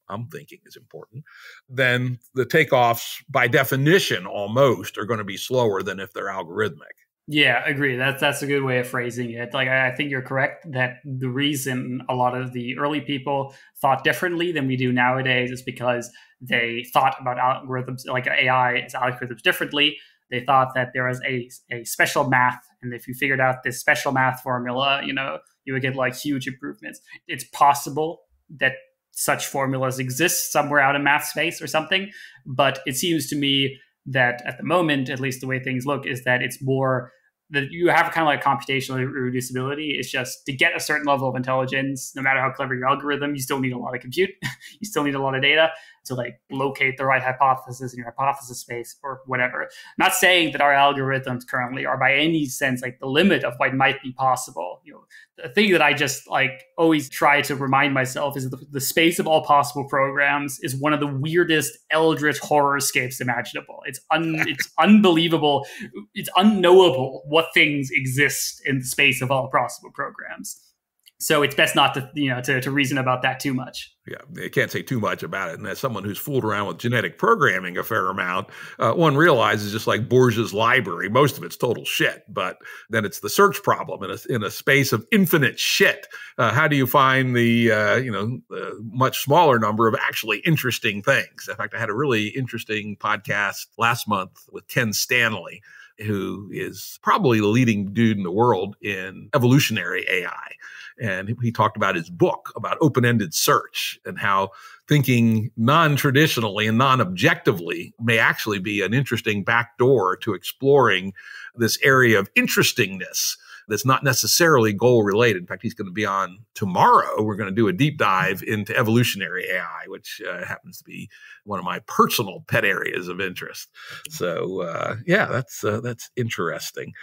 I'm thinking is important, then the takeoffs by definition almost are going to be slower than if they're algorithmic. Yeah, I agree. That's, that's a good way of phrasing it. Like, I think you're correct that the reason a lot of the early people thought differently than we do nowadays is because they thought about algorithms, like A I as algorithms, differently. They thought that there was a, a special math, and if you figured out this special math formula, you know, you would get like huge improvements. It's possible that such formulas exist somewhere out in math space or something, but it seems to me that at the moment, at least the way things look, is that it's more that you have kind of like computational irreducibility. It's just to get a certain level of intelligence, no matter how clever your algorithm, you still need a lot of compute. You still need a lot of data. to like locate the right hypothesis in your hypothesis space or whatever. Not saying that our algorithms currently are by any sense like the limit of what might be possible. You know, the thing that I just like always try to remind myself is that the, the space of all possible programs is one of the weirdest eldritch horrorscapes imaginable. It's un it's unbelievable. It's unknowable what things exist in the space of all possible programs. So it's best not to, you know, to, to reason about that too much. Yeah, they can't say too much about it. And as someone who's fooled around with genetic programming a fair amount, uh, one realizes just like Borges' library, most of it's total shit. But then it's the search problem in a, in a space of infinite shit. Uh, how do you find the, uh, you know, uh, much smaller number of actually interesting things? In fact, I had a really interesting podcast last month with Ken Stanley, who is probably the leading dude in the world in evolutionary A I. And he talked about his book about open-ended search and how thinking non-traditionally and non-objectively may actually be an interesting backdoor to exploring this area of interestingness that's not necessarily goal-related. In fact, he's going to be on tomorrow. We're going to do a deep dive into evolutionary A I, which uh, happens to be one of my personal pet areas of interest. So, uh, yeah, that's uh, that's interesting.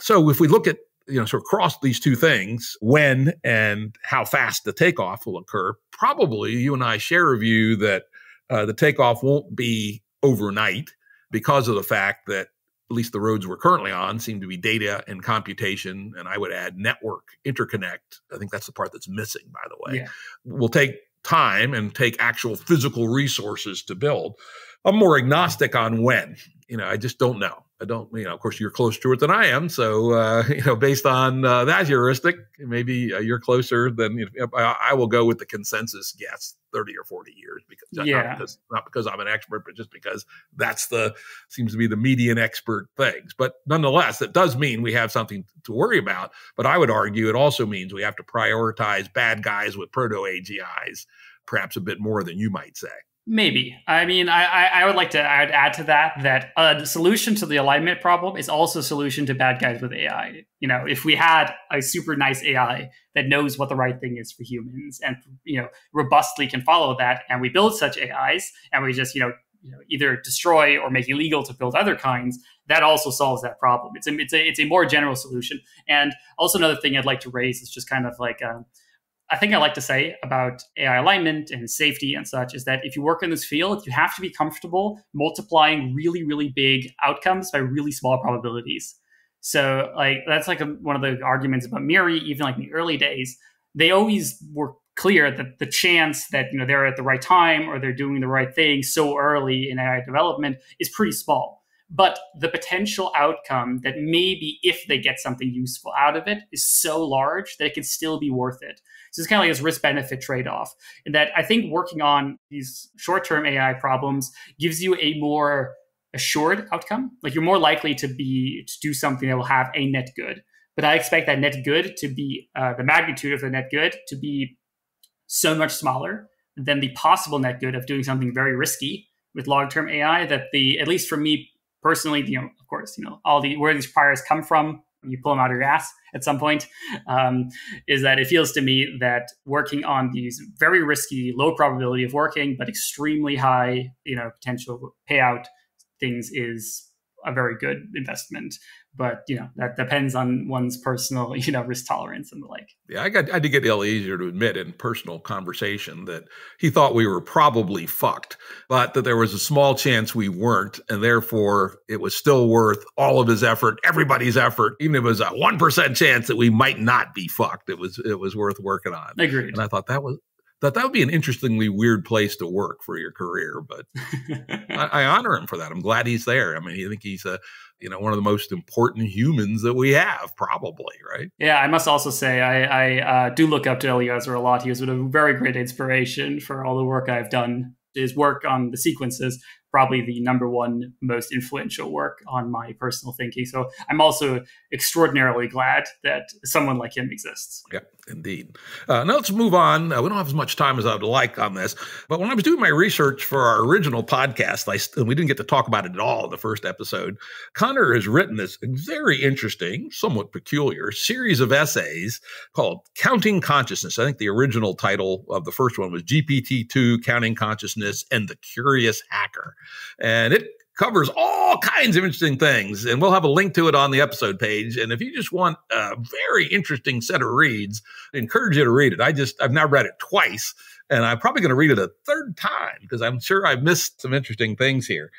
So if we look at, you know, sort of cross these two things, when and how fast the takeoff will occur, probably you and I share a view that uh, the takeoff won't be overnight because of the fact that at least the roads we're currently on seem to be data and computation, and I would add network interconnect. I think that's the part that's missing, by the way. Yeah. We'll take time and take actual physical resources to build. I'm more agnostic on when. You know, I just don't know. I don't, you know, of course, you're closer to it than I am. So, uh, you know, based on uh, that heuristic, maybe uh, you're closer than, you know, I, I will go with the consensus guess, thirty or forty years, because, yeah. not because not because I'm an expert, but just because that's the, seems to be the median expert things. But nonetheless, that does mean we have something to worry about. But I would argue it also means we have to prioritize bad guys with proto-A G Is, perhaps a bit more than you might say. Maybe. I mean, I, I would like to I would add to that that a solution to the alignment problem is also a solution to bad guys with A I. You know, if we had a super nice A I that knows what the right thing is for humans and, you know, robustly can follow that, and we build such A Is and we just, you know, you know either destroy or make illegal to build other kinds, that also solves that problem. It's a, it's a, it's a more general solution. And also another thing I'd like to raise is just kind of like... Um, I think I like to say about A I alignment and safety and such is that if you work in this field, you have to be comfortable multiplying really, really big outcomes by really small probabilities. So like that's like a, one of the arguments about MIRI, even like in the early days, they always were clear that the chance that, you know, they're at the right time or they're doing the right thing so early in A I development is pretty small. But the potential outcome that maybe if they get something useful out of it is so large that it can still be worth it. So it's kind of like this risk-benefit trade-off. And that I think working on these short-term A I problems gives you a more assured outcome. Like you're more likely to be to do something that will have a net good. But I expect that net good to be, uh, the magnitude of the net good to be so much smaller than the possible net good of doing something very risky with long-term A I that the, at least for me, personally, you know, of course, you know, all the where these priors come from, you pull them out of your ass at some point, um, is that it feels to me that working on these very risky, low probability of working, but extremely high, you know, potential payout things is a very good investment. But, you know, that depends on one's personal, you know, risk tolerance and the like. Yeah, I got I did get Eliezer to admit in personal conversation that he thought we were probably fucked, but that there was a small chance we weren't. And therefore, it was still worth all of his effort, everybody's effort, even if it was a one percent chance that we might not be fucked. It was it was worth working on. Agreed. And I thought that was that that would be an interestingly weird place to work for your career, but I, I honor him for that. I'm glad he's there. I mean, I think he's a, you know, one of the most important humans that we have, probably, right? Yeah, I must also say I, I uh, do look up to Eliezer a lot. He was a very great inspiration for all the work I've done. His work on the sequences probably the number one most influential work on my personal thinking. So I'm also extraordinarily glad that someone like him exists. Yeah, indeed. Uh, now let's move on. Uh, we don't have as much time as I'd like on this, but when I was doing my research for our original podcast, I, and we didn't get to talk about it at all in the first episode, Connor has written this very interesting, somewhat peculiar series of essays called Counting Consciousness. I think the original title of the first one was G P T two, Counting Consciousness, and the Curious Hacker. And it covers all kinds of interesting things. And we'll have a link to it on the episode page. And if you just want a very interesting set of reads, I encourage you to read it. I just, I've now read it twice, and I'm probably going to read it a third time because I'm sure I've missed some interesting things here.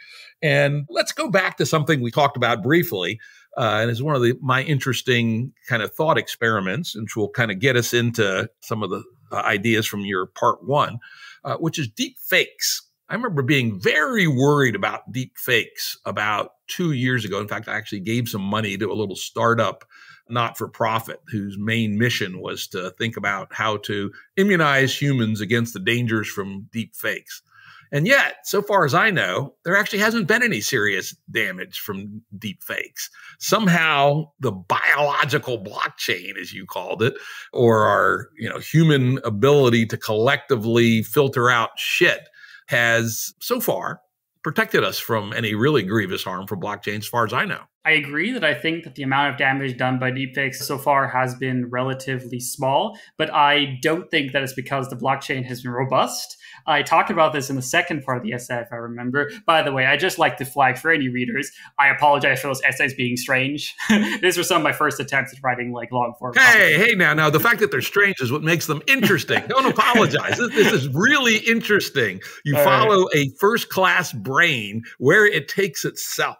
And let's go back to something we talked about briefly. Uh, and it's one of the, my interesting kind of thought experiments, which will kind of get us into some of the uh, ideas from your part one, uh, which is deep fakes. I remember being very worried about deep fakes about two years ago. In fact, I actually gave some money to a little startup not-for-profit whose main mission was to think about how to immunize humans against the dangers from deep fakes. And yet, so far as I know, there actually hasn't been any serious damage from deep fakes. Somehow the biological blockchain, as you called it, or our, you know, human ability to collectively filter out shit, has so far protected us from any really grievous harm from blockchain, as far as I know. I agree that I think that the amount of damage done by deepfakes so far has been relatively small, but I don't think that it's because the blockchain has been robust. I talked about this in the second part of the essay, if I remember. By the way, I just like to flag for any readers, I apologize for those essays being strange. These were some of my first attempts at writing like long form. Hey, hey, now, now, the fact that they're strange is what makes them interesting. Don't apologize. This, this is really interesting. You All follow right. a first-class brain where it takes itself.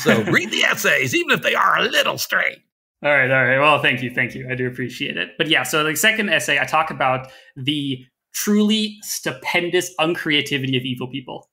So read the essays, even if they are a little strange. All right, all right. Well, thank you, thank you. I do appreciate it. But yeah, so the second essay, I talk about the truly stupendous uncreativity of evil people.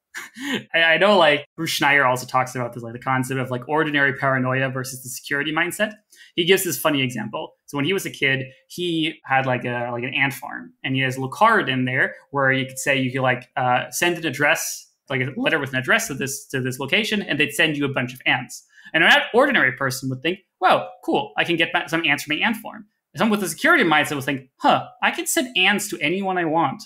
I know, like, Bruce Schneier also talks about this, like the concept of like ordinary paranoia versus the security mindset. He gives this funny example. So when he was a kid, he had like a like an ant farm, and he has a little card in there where you could say you could like uh, send an address, like a letter with an address to this to this location, and they'd send you a bunch of ants. And an ordinary person would think, "Wow, cool! I can get back some ants from my ant farm." Someone with a security mindset would think, huh, I can send ants to anyone I want.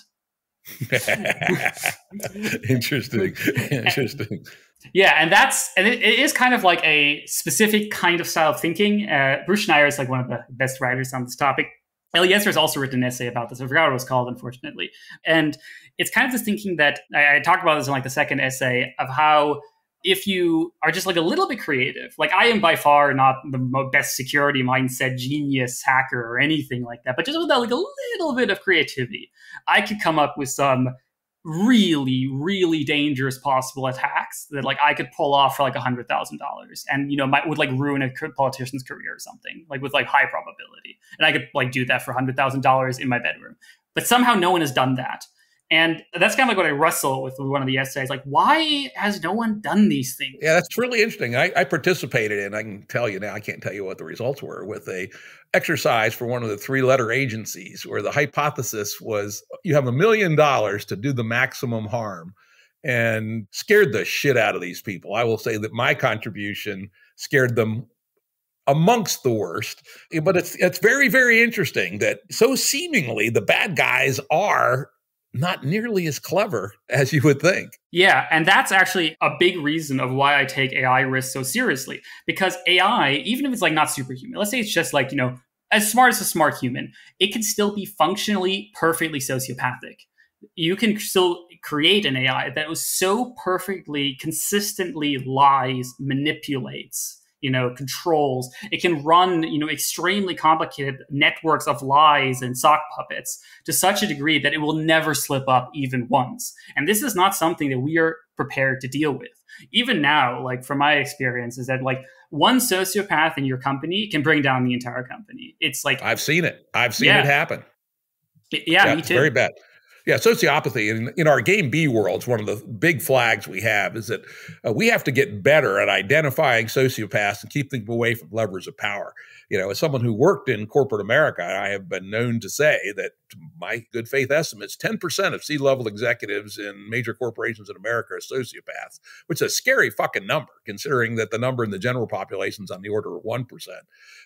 Interesting. Interesting. And, yeah, and that's, and it, it is kind of like a specific kind of style of thinking. Uh, Bruce Schneier is like one of the best writers on this topic. Eliezer has also written an essay about this. I forgot what it was called, unfortunately. And it's kind of this thinking that, I, I talked about this in like the second essay, of how if you are just like a little bit creative, like I am by far not the best security mindset genius hacker or anything like that, but just with that, like a little bit of creativity, I could come up with some really, really dangerous possible attacks that like I could pull off for like one hundred thousand dollars and, you know, might would like ruin a politician's career or something, like with like high probability. And I could like do that for one hundred thousand dollars in my bedroom. But somehow no one has done that. And that's kind of like what I wrestle with one of the essays. Like, why has no one done these things? Yeah, that's really interesting. I, I participated in, I can tell you now, I can't tell you what the results were, with a exercise for one of the three-letter agencies where the hypothesis was you have a million dollars to do the maximum harm, and scared the shit out of these people. I will say that my contribution scared them amongst the worst, but it's, it's very, very interesting that so seemingly the bad guys are not nearly as clever as you would think. Yeah, and that's actually a big reason of why I take A I risks so seriously. Because A I, even if it's like not superhuman, let's say it's just like, you know, as smart as a smart human, it can still be functionally perfectly sociopathic. You can still create an A I that was so perfectly, consistently lies, manipulates, you know, controls. It can run, you know, extremely complicated networks of lies and sock puppets to such a degree that it will never slip up even once. And this is not something that we are prepared to deal with. Even now, like from my experience, is that like one sociopath in your company can bring down the entire company. It's like, I've seen it. I've seen yeah. it happen. Yeah, yeah, me too. Very bad. Yeah, sociopathy in, in our game B world is one of the big flags we have, is that uh, we have to get better at identifying sociopaths and keep them away from levers of power. You know, as someone who worked in corporate America, I have been known to say that my good faith estimates, ten percent of C-level executives in major corporations in America are sociopaths, which is a scary fucking number, considering that the number in the general population is on the order of one percent.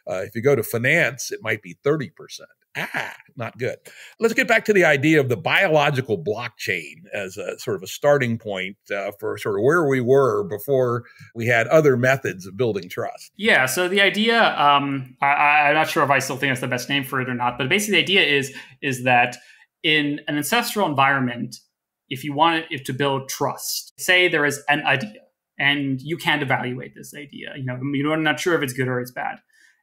Uh, if you go to finance, it might be thirty percent. Ah, not good. Let's get back to the idea of the biological blockchain as a sort of a starting point uh, for sort of where we were before we had other methods of building trust. Yeah, so the idea, um, I, I'm not sure if I still think that's the best name for it or not, but basically the idea is, is that in an ancestral environment, if you want it to build trust, say there is an idea and you can't evaluate this idea, you know, you're not sure if it's good or it's bad.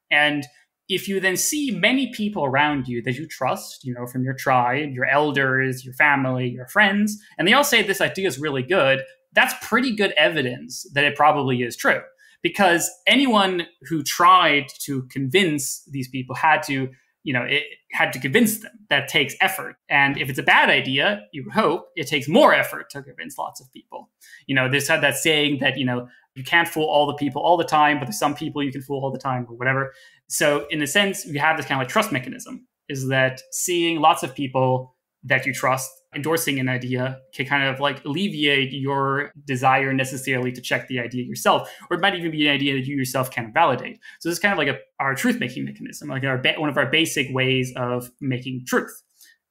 And if you then see many people around you that you trust, you know, from your tribe, your elders, your family, your friends, and they all say this idea is really good, that's pretty good evidence that it probably is true. Because anyone who tried to convince these people had to, you know, it had to convince them. That takes effort. And if it's a bad idea, you would hope it takes more effort to convince lots of people. You know, there's that saying that, you know, you can't fool all the people all the time, but there's some people you can fool all the time or whatever. So in a sense, you have this kind of like trust mechanism, is that seeing lots of people that you trust endorsing an idea can kind of like alleviate your desire necessarily to check the idea yourself, or it might even be an idea that you yourself can't validate. So this is kind of like a, our truth-making mechanism, like our one of our basic ways of making truth.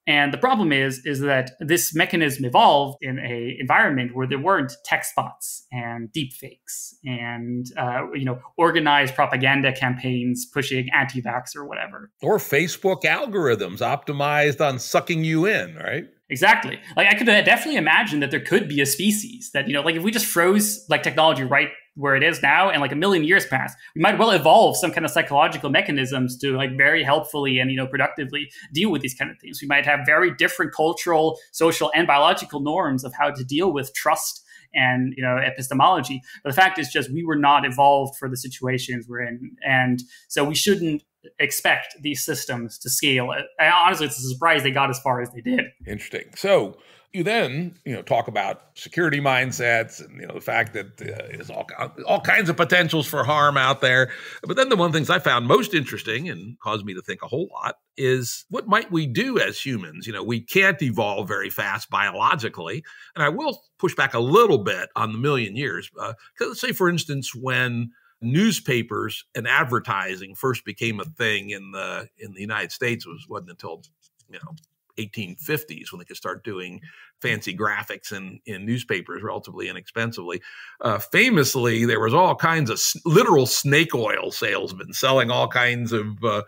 And the problem is, is that this mechanism evolved in a environment where there weren't text bots and deep fakes and, uh, you know, organized propaganda campaigns pushing anti-vax or whatever. Or Facebook algorithms optimized on sucking you in, right? Exactly. Like I could definitely imagine that there could be a species that, you know, like if we just froze like technology right where it is now and like a million years pass, we might well evolve some kind of psychological mechanisms to like very helpfully and, you know, productively deal with these kind of things. We might have very different cultural, social, and biological norms of how to deal with trust and, you know, epistemology. But the fact is just we were not evolved for the situations we're in. And so we shouldn't expect these systems to scale. And honestly, it's a surprise they got as far as they did. Interesting. So you then, you know, talk about security mindsets and, you know, the fact that uh, there's all, all kinds of potentials for harm out there. But then the one of the things I found most interesting and caused me to think a whole lot is what might we do as humans? You know, we can't evolve very fast biologically. And I will push back a little bit on the million years. Uh, 'cause let's say, for instance, when newspapers and advertising first became a thing in the in the United States, it was, wasn't until, you know, eighteen fifties when they could start doing fancy graphics in, in newspapers relatively inexpensively. Uh, famously, there was all kinds of literal snake oil salesmen selling all kinds of uh,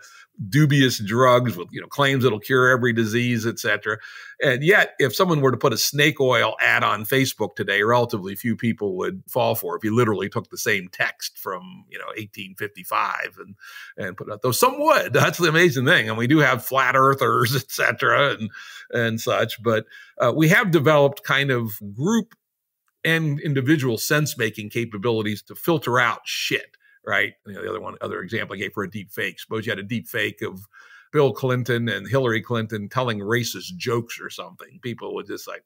dubious drugs with, you know, claims it'll cure every disease, et cetera. And yet, if someone were to put a snake oil ad on Facebook today, relatively few people would fall for it if you literally took the same text from, you know, eighteen fifty-five and, and put it out. Though some would. That's the amazing thing. And we do have flat earthers, et cetera, and, and such. But uh, we have developed kind of group and individual sense-making capabilities to filter out shit, right? You know, the other one, other example I gave for a deep fake. Suppose you had a deep fake of Bill Clinton and Hillary Clinton telling racist jokes or something. People would just like,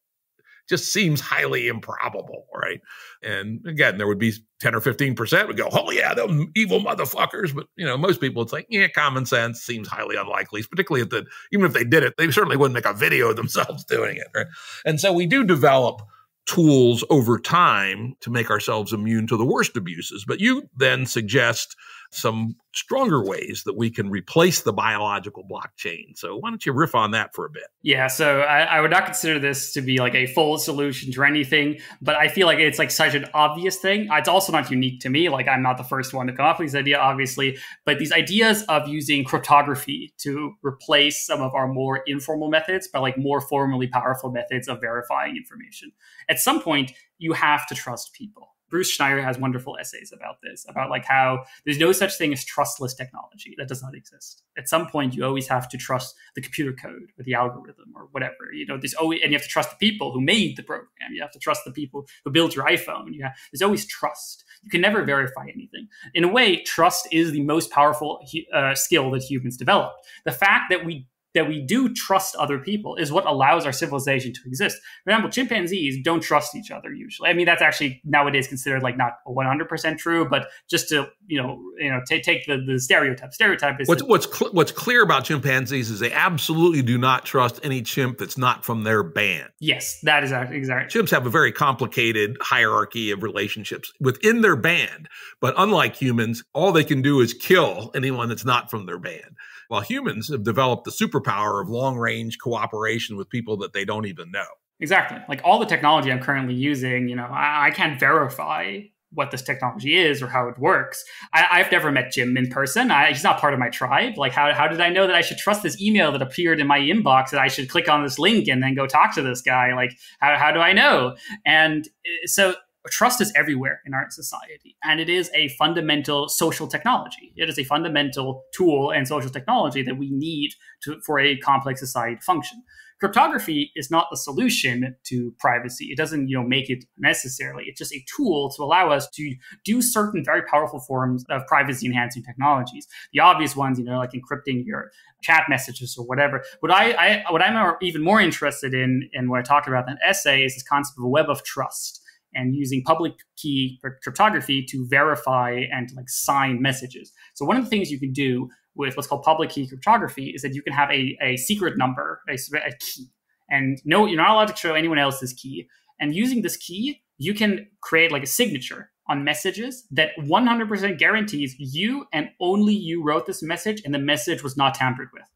just seems highly improbable, right? And again, there would be ten or fifteen percent would go, oh yeah, them evil motherfuckers. But, you know, most people, it's like, yeah, common sense seems highly unlikely, particularly at the, even if they did it, they certainly wouldn't make a video of themselves doing it, right? And so we do develop tools over time to make ourselves immune to the worst abuses. But you then suggest some stronger ways that we can replace the biological blockchain. So why don't you riff on that for a bit? Yeah, so I, I would not consider this to be like a full solution to anything, but I feel like it's like such an obvious thing. It's also not unique to me. Like I'm not the first one to come up with this idea, obviously, but these ideas of using cryptography to replace some of our more informal methods by like more formally powerful methods of verifying information. At some point, you have to trust people. Bruce Schneier has wonderful essays about this, about like how there's no such thing as trustless technology. That does not exist. At some point, you always have to trust the computer code or the algorithm or whatever. You know, there's always, and you have to trust the people who made the program. You have to trust the people who built your iPhone. You have, there's always trust. You can never verify anything. In a way, trust is the most powerful uh, skill that humans developed. The fact that we that we do trust other people is what allows our civilization to exist. For example, chimpanzees don't trust each other usually. I mean, that's actually nowadays considered like not one hundred percent true, but just to, you know, you know, t take the, the stereotype. Stereotype is- What's, that, what's, cl what's clear about chimpanzees is they absolutely do not trust any chimp that's not from their band. Yes, that is exactly. Chimps have a very complicated hierarchy of relationships within their band, but unlike humans, all they can do is kill anyone that's not from their band. While humans have developed the superpower of long-range cooperation with people that they don't even know. Exactly. Like all the technology I'm currently using, you know, I, I can't verify what this technology is or how it works. I, I've never met Jim in person. I, he's not part of my tribe. Like, how, how did I know that I should trust this email that appeared in my inbox that I should click on this link and then go talk to this guy? Like, how, how do I know? And so... Trust is everywhere in our society, and it is a fundamental social technology. It is a fundamental tool and social technology that we need to, for a complex society to function. Cryptography is not a solution to privacy. It doesn't, you know, make it necessarily. It's just a tool to allow us to do certain very powerful forms of privacy-enhancing technologies. The obvious ones, you know, like encrypting your chat messages or whatever. What I, I what I'm even more interested in, and what I talk about in that essay, is this concept of a web of trust. And using public key cryptography to verify and like sign messages. So one of the things you can do with what's called public key cryptography is that you can have a, a secret number, a, a key, and no, you're not allowed to show anyone else this key. And using this key, you can create like a signature on messages that one hundred percent guarantees you and only you wrote this message, and the message was not tampered with.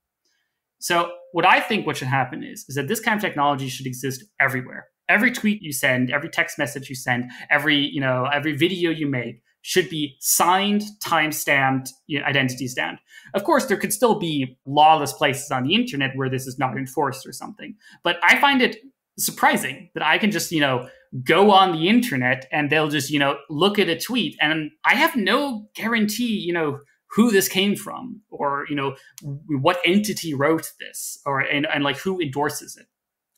So what I think what should happen is, is that this kind of technology should exist everywhere. Every tweet you send, every text message you send, every, you know, every video you make should be signed, time-stamped, you know, identity stamped. Of course, there could still be lawless places on the internet where this is not enforced or something. But I find it surprising that I can just, you know, go on the internet and they'll just, you know, look at a tweet, and I have no guarantee, you know, who this came from, or, you know, what entity wrote this, or and, and like who endorses it.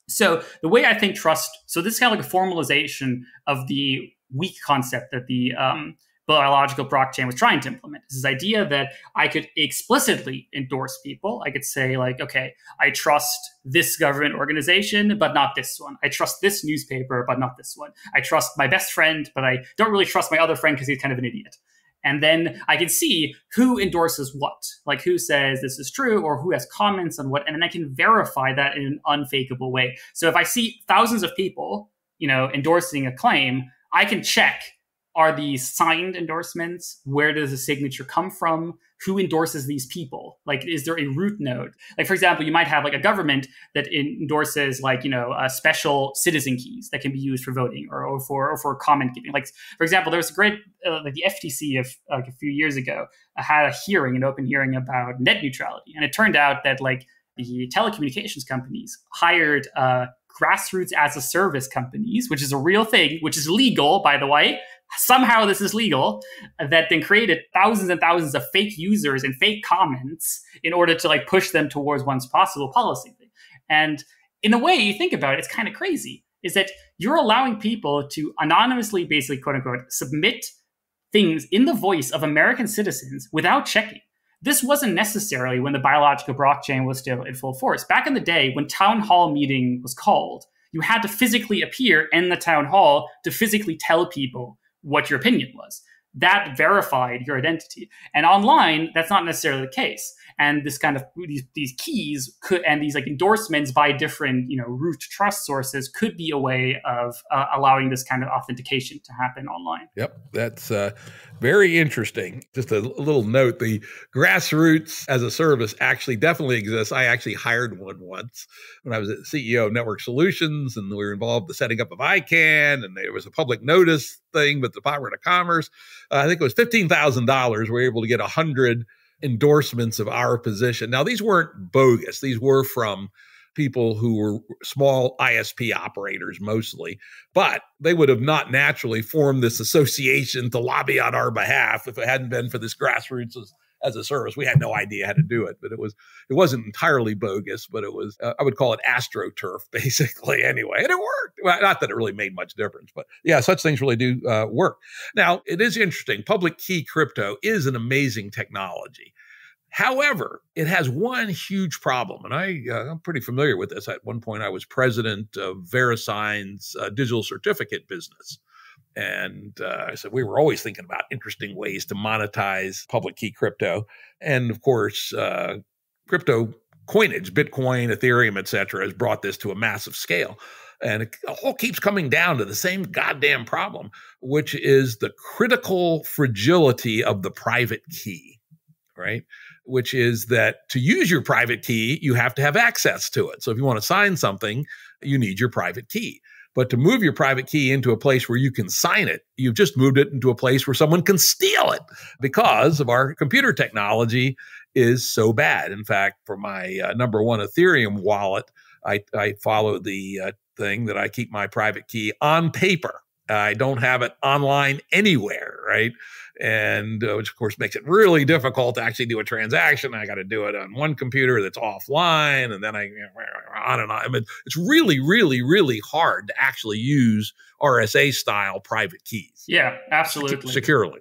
So the way I think trust, so this is kind of like a formalization of the weak concept that the um, biological blockchain was trying to implement. It's this idea that I could explicitly endorse people. I could say like, okay, I trust this government organization, but not this one. I trust this newspaper, but not this one. I trust my best friend, but I don't really trust my other friend because he's kind of an idiot. And then I can see who endorses what, like who says this is true or who has comments on what. And then I can verify that in an unfakeable way. So if I see thousands of people, you know, endorsing a claim, I can check, are these signed endorsements? Where does the signature come from? Who endorses these people? Like, is there a root node? Like, for example, you might have like a government that endorses like, you know, uh, special citizen keys that can be used for voting or, or for or for comment giving. Like, for example, there was a great, uh, like the F T C of like a few years ago uh, had a hearing, an open hearing about net neutrality. And it turned out that like the telecommunications companies hired uh, grassroots as a service companies, which is a real thing, which is legal, by the way. Somehow this is legal, that then created thousands and thousands of fake users and fake comments in order to like push them towards one's possible policy. And in a way, you think about it, it's kind of crazy, is that you're allowing people to anonymously, basically, quote unquote, submit things in the voice of American citizens without checking. This wasn't necessarily when the biological blockchain was still in full force. Back in the day, when town hall meeting was called, you had to physically appear in the town hall to physically tell people what your opinion was. That verified your identity. And online, that's not necessarily the case. And this kind of, these, these keys could, and these like endorsements by different, you know, root trust sources could be a way of uh, allowing this kind of authentication to happen online. Yep, that's uh, very interesting. Just a little note, the grassroots as a service actually definitely exists. I actually hired one once when I was the C E O of Network Solutions, and we were involved in the setting up of ICANN, and there was a public notice thing with the Department of Commerce. Uh, I think it was fifteen thousand dollars. We were able to get one hundred endorsements of our position. Now, these weren't bogus. These were from people who were small I S P operators mostly, but they would have not naturally formed this association to lobby on our behalf if it hadn't been for this grassroots as a service. We had no idea how to do it, but it was, it wasn't entirely bogus, but it was, uh, I would call it astroturf basically anyway. And it worked. Well, not that it really made much difference, but yeah, such things really do uh, work. Now, it is interesting. Public key crypto is an amazing technology. However, it has one huge problem, and I, uh, I'm pretty familiar with this. At one point, I was president of VeriSign's uh, digital certificate business. And uh, I said, we were always thinking about interesting ways to monetize public key crypto. And of course, uh, crypto coinage, Bitcoin, Ethereum, et cetera, has brought this to a massive scale. And it all keeps coming down to the same goddamn problem, which is the critical fragility of the private key, right? Which is that to use your private key, you have to have access to it. So if you want to sign something, you need your private key. But to move your private key into a place where you can sign it, you've just moved it into a place where someone can steal it because of our computer technology is so bad. In fact, for my uh, number one Ethereum wallet, I, I follow the uh, thing that I keep my private key on paper. I don't have it online anywhere, right? And uh, which, of course, makes it really difficult to actually do a transaction. I got to do it on one computer that's offline, and then I, you know, on and on. I mean, it's really, really, really hard to actually use R S A-style private keys. Yeah, absolutely. Securely.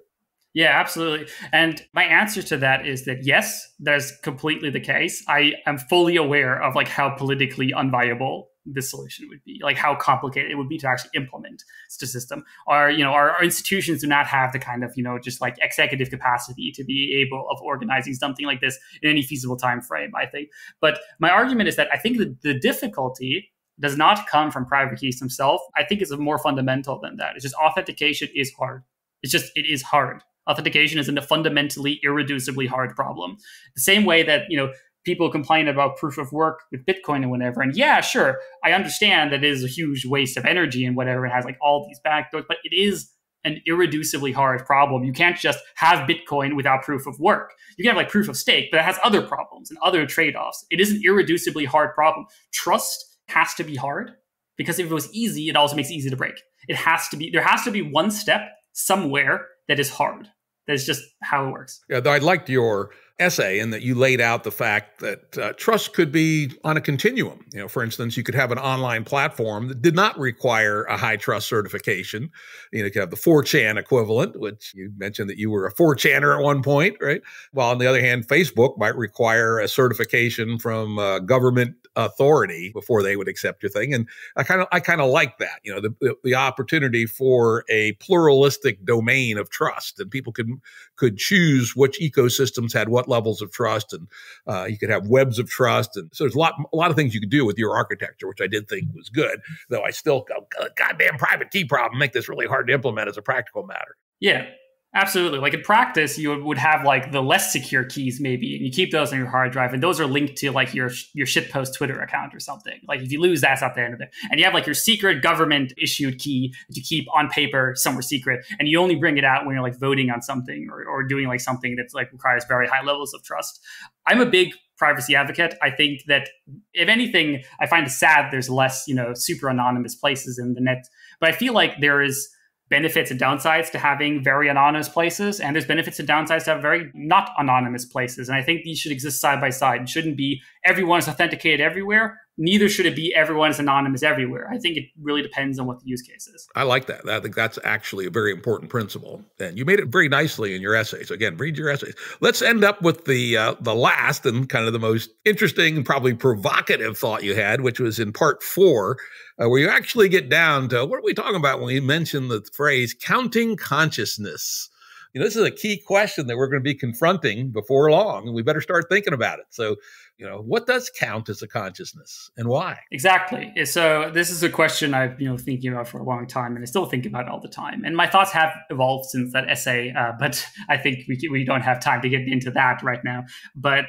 Yeah, absolutely. And my answer to that is that, yes, that's completely the case. I am fully aware of like how politically unviable this solution would be, like how complicated it would be to actually implement such a system. Our, you know, our, our institutions do not have the kind of, you know, just like executive capacity to be able of organizing something like this in any feasible time frame, I think. But my argument is that I think that the difficulty does not come from private keys themselves. I think it's more fundamental than that. It's just authentication is hard. It's just, it is hard. Authentication is a fundamentally, irreducibly hard problem. The same way that, you know, people complain about proof of work with Bitcoin and whatever. And yeah, sure, I understand that it is a huge waste of energy and whatever. It has like all these backdoors, but it is an irreducibly hard problem. You can't just have Bitcoin without proof of work. You can have like proof of stake, but it has other problems and other trade-offs. It is an irreducibly hard problem. Trust has to be hard because if it was easy, it also makes it easy to break. It has to be, there has to be one step somewhere that is hard. That's just how it works. Yeah, I liked your essay in that you laid out the fact that uh, trust could be on a continuum. You know, for instance, you could have an online platform that did not require a high trust certification. You know, you could have the four chan equivalent, which you mentioned that you were a four channer at one point, right? While on the other hand, Facebook might require a certification from uh, government authority before they would accept your thing. And I kind of I kind of like that, you know, the, the opportunity for a pluralistic domain of trust, and people could could choose which ecosystems had what levels of trust, and uh, you could have webs of trust. And so there's a lot a lot of things you could do with your architecture, which I did think was good, though I still go, goddamn private key problem, make this really hard to implement as a practical matter. Yeah. Absolutely. Like in practice, you would have like the less secure keys maybe, and you keep those on your hard drive, and those are linked to like your your shitpost Twitter account or something. Like if you lose, that's not the end of it. And you have like your secret government issued key to keep on paper somewhere secret, and you only bring it out when you're like voting on something or, or doing like something that's like requires very high levels of trust. I'm a big privacy advocate. I think that if anything, I find it sad there's less, you know, super anonymous places in the net. But I feel like there is benefits and downsides to having very anonymous places, and there's benefits and downsides to have very not anonymous places. And I think these should exist side by side. It shouldn't be everyone's authenticated everywhere. Neither should it be everyone's anonymous everywhere. I think it really depends on what the use case is. I like that. I think that's actually a very important principle, and you made it very nicely in your essay. So again, read your essays. Let's end up with the uh, the last and kind of the most interesting and probably provocative thought you had, which was in part four. Uh, where you actually get down to what are we talking about when we mention the phrase counting consciousness? You know, this is a key question that we're going to be confronting before long, and we better start thinking about it. So, you know, what does count as a consciousness and why? Exactly. So this is a question I've been you know, thinking about for a long time, and I still think about it all the time. And my thoughts have evolved since that essay, uh, but I think we, we don't have time to get into that right now. But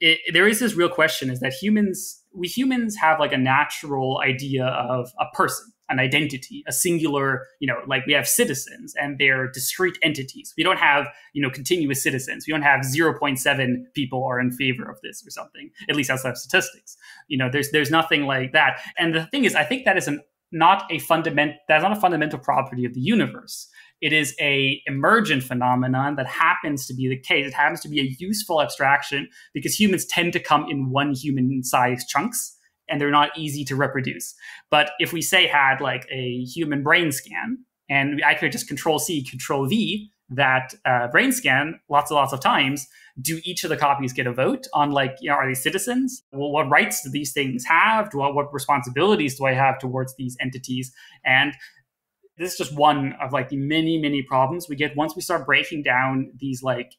it, there is this real question is that humans... we humans have like a natural idea of a person, an identity, a singular, you know, like we have citizens and they're discrete entities. We don't have, you know, continuous citizens. We don't have zero point seven people are in favor of this or something, at least outside of statistics. You know, there's there's nothing like that. And the thing is, I think that is an, not a fundament, that's not a fundamental property of the universe. It is a emergent phenomenon that happens to be the case. It happens to be a useful abstraction because humans tend to come in one human-sized chunks, and they're not easy to reproduce. But if we say had like a human brain scan, and I could just control C, control V, that uh, brain scan lots and lots of times, do each of the copies get a vote on, like, you know, are they citizens? Well, what rights do these things have? Do I, what responsibilities do I have towards these entities? And this is just one of, like, the many, many problems we get once we start breaking down these, like,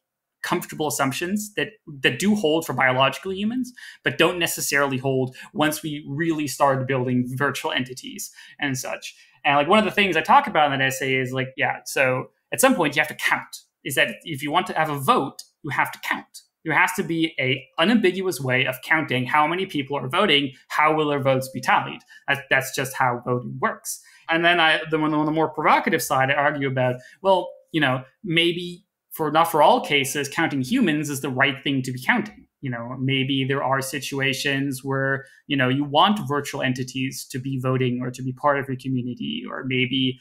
comfortable assumptions that that do hold for biological humans, but don't necessarily hold once we really start building virtual entities and such. And, like, one of the things I talk about in that essay is, like, yeah, so at some point you have to count. Is that if you want to have a vote, you have to count. There has to be a unambiguous way of counting how many people are voting, how will their votes be tallied. That's just how voting works. And then I, the, on the more provocative side, I argue about, well, you know, maybe for not for all cases, counting humans is the right thing to be counting. You know, maybe there are situations where, you know, you want virtual entities to be voting or to be part of your community, or maybe,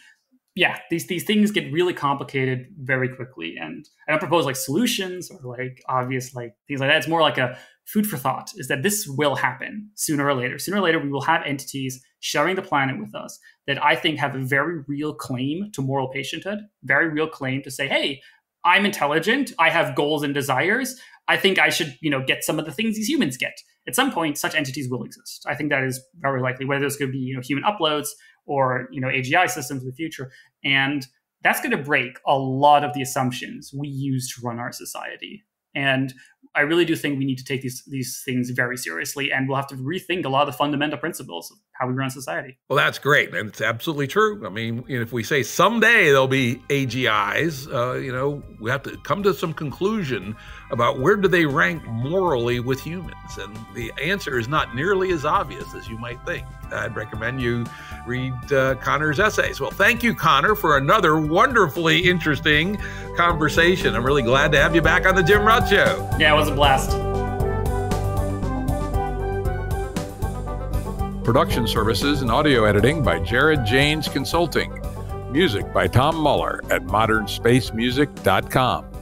yeah, these these things get really complicated very quickly. And I don't propose, like, solutions or, like, obvious, like, things like that. It's more like a food for thought, is that this will happen sooner or later. Sooner or later, we will have entities sharing the planet with us that I think have a very real claim to moral patienthood, very real claim to say, hey, I'm intelligent, I have goals and desires, I think I should, you know, get some of the things these humans get. At some point, such entities will exist. I think that is very likely, whether it's going to be, you know, human uploads or, you know, A G I systems in the future. And that's going to break a lot of the assumptions we use to run our society. And I really do think we need to take these these things very seriously, and we'll have to rethink a lot of the fundamental principles of how we run society. Well, that's great, and it's absolutely true. I mean, if we say someday there'll be A G Is, uh, you know, we have to come to some conclusion about where do they rank morally with humans, and the answer is not nearly as obvious as you might think. I'd recommend you read uh, Connor's essays. Well, thank you, Connor, for another wonderfully interesting conversation. I'm really glad to have you back on the Jim Rutt Show. Yeah, it was a blast. Production services and audio editing by Jared Janes Consulting. Music by Tom Muller at modern space music dot com.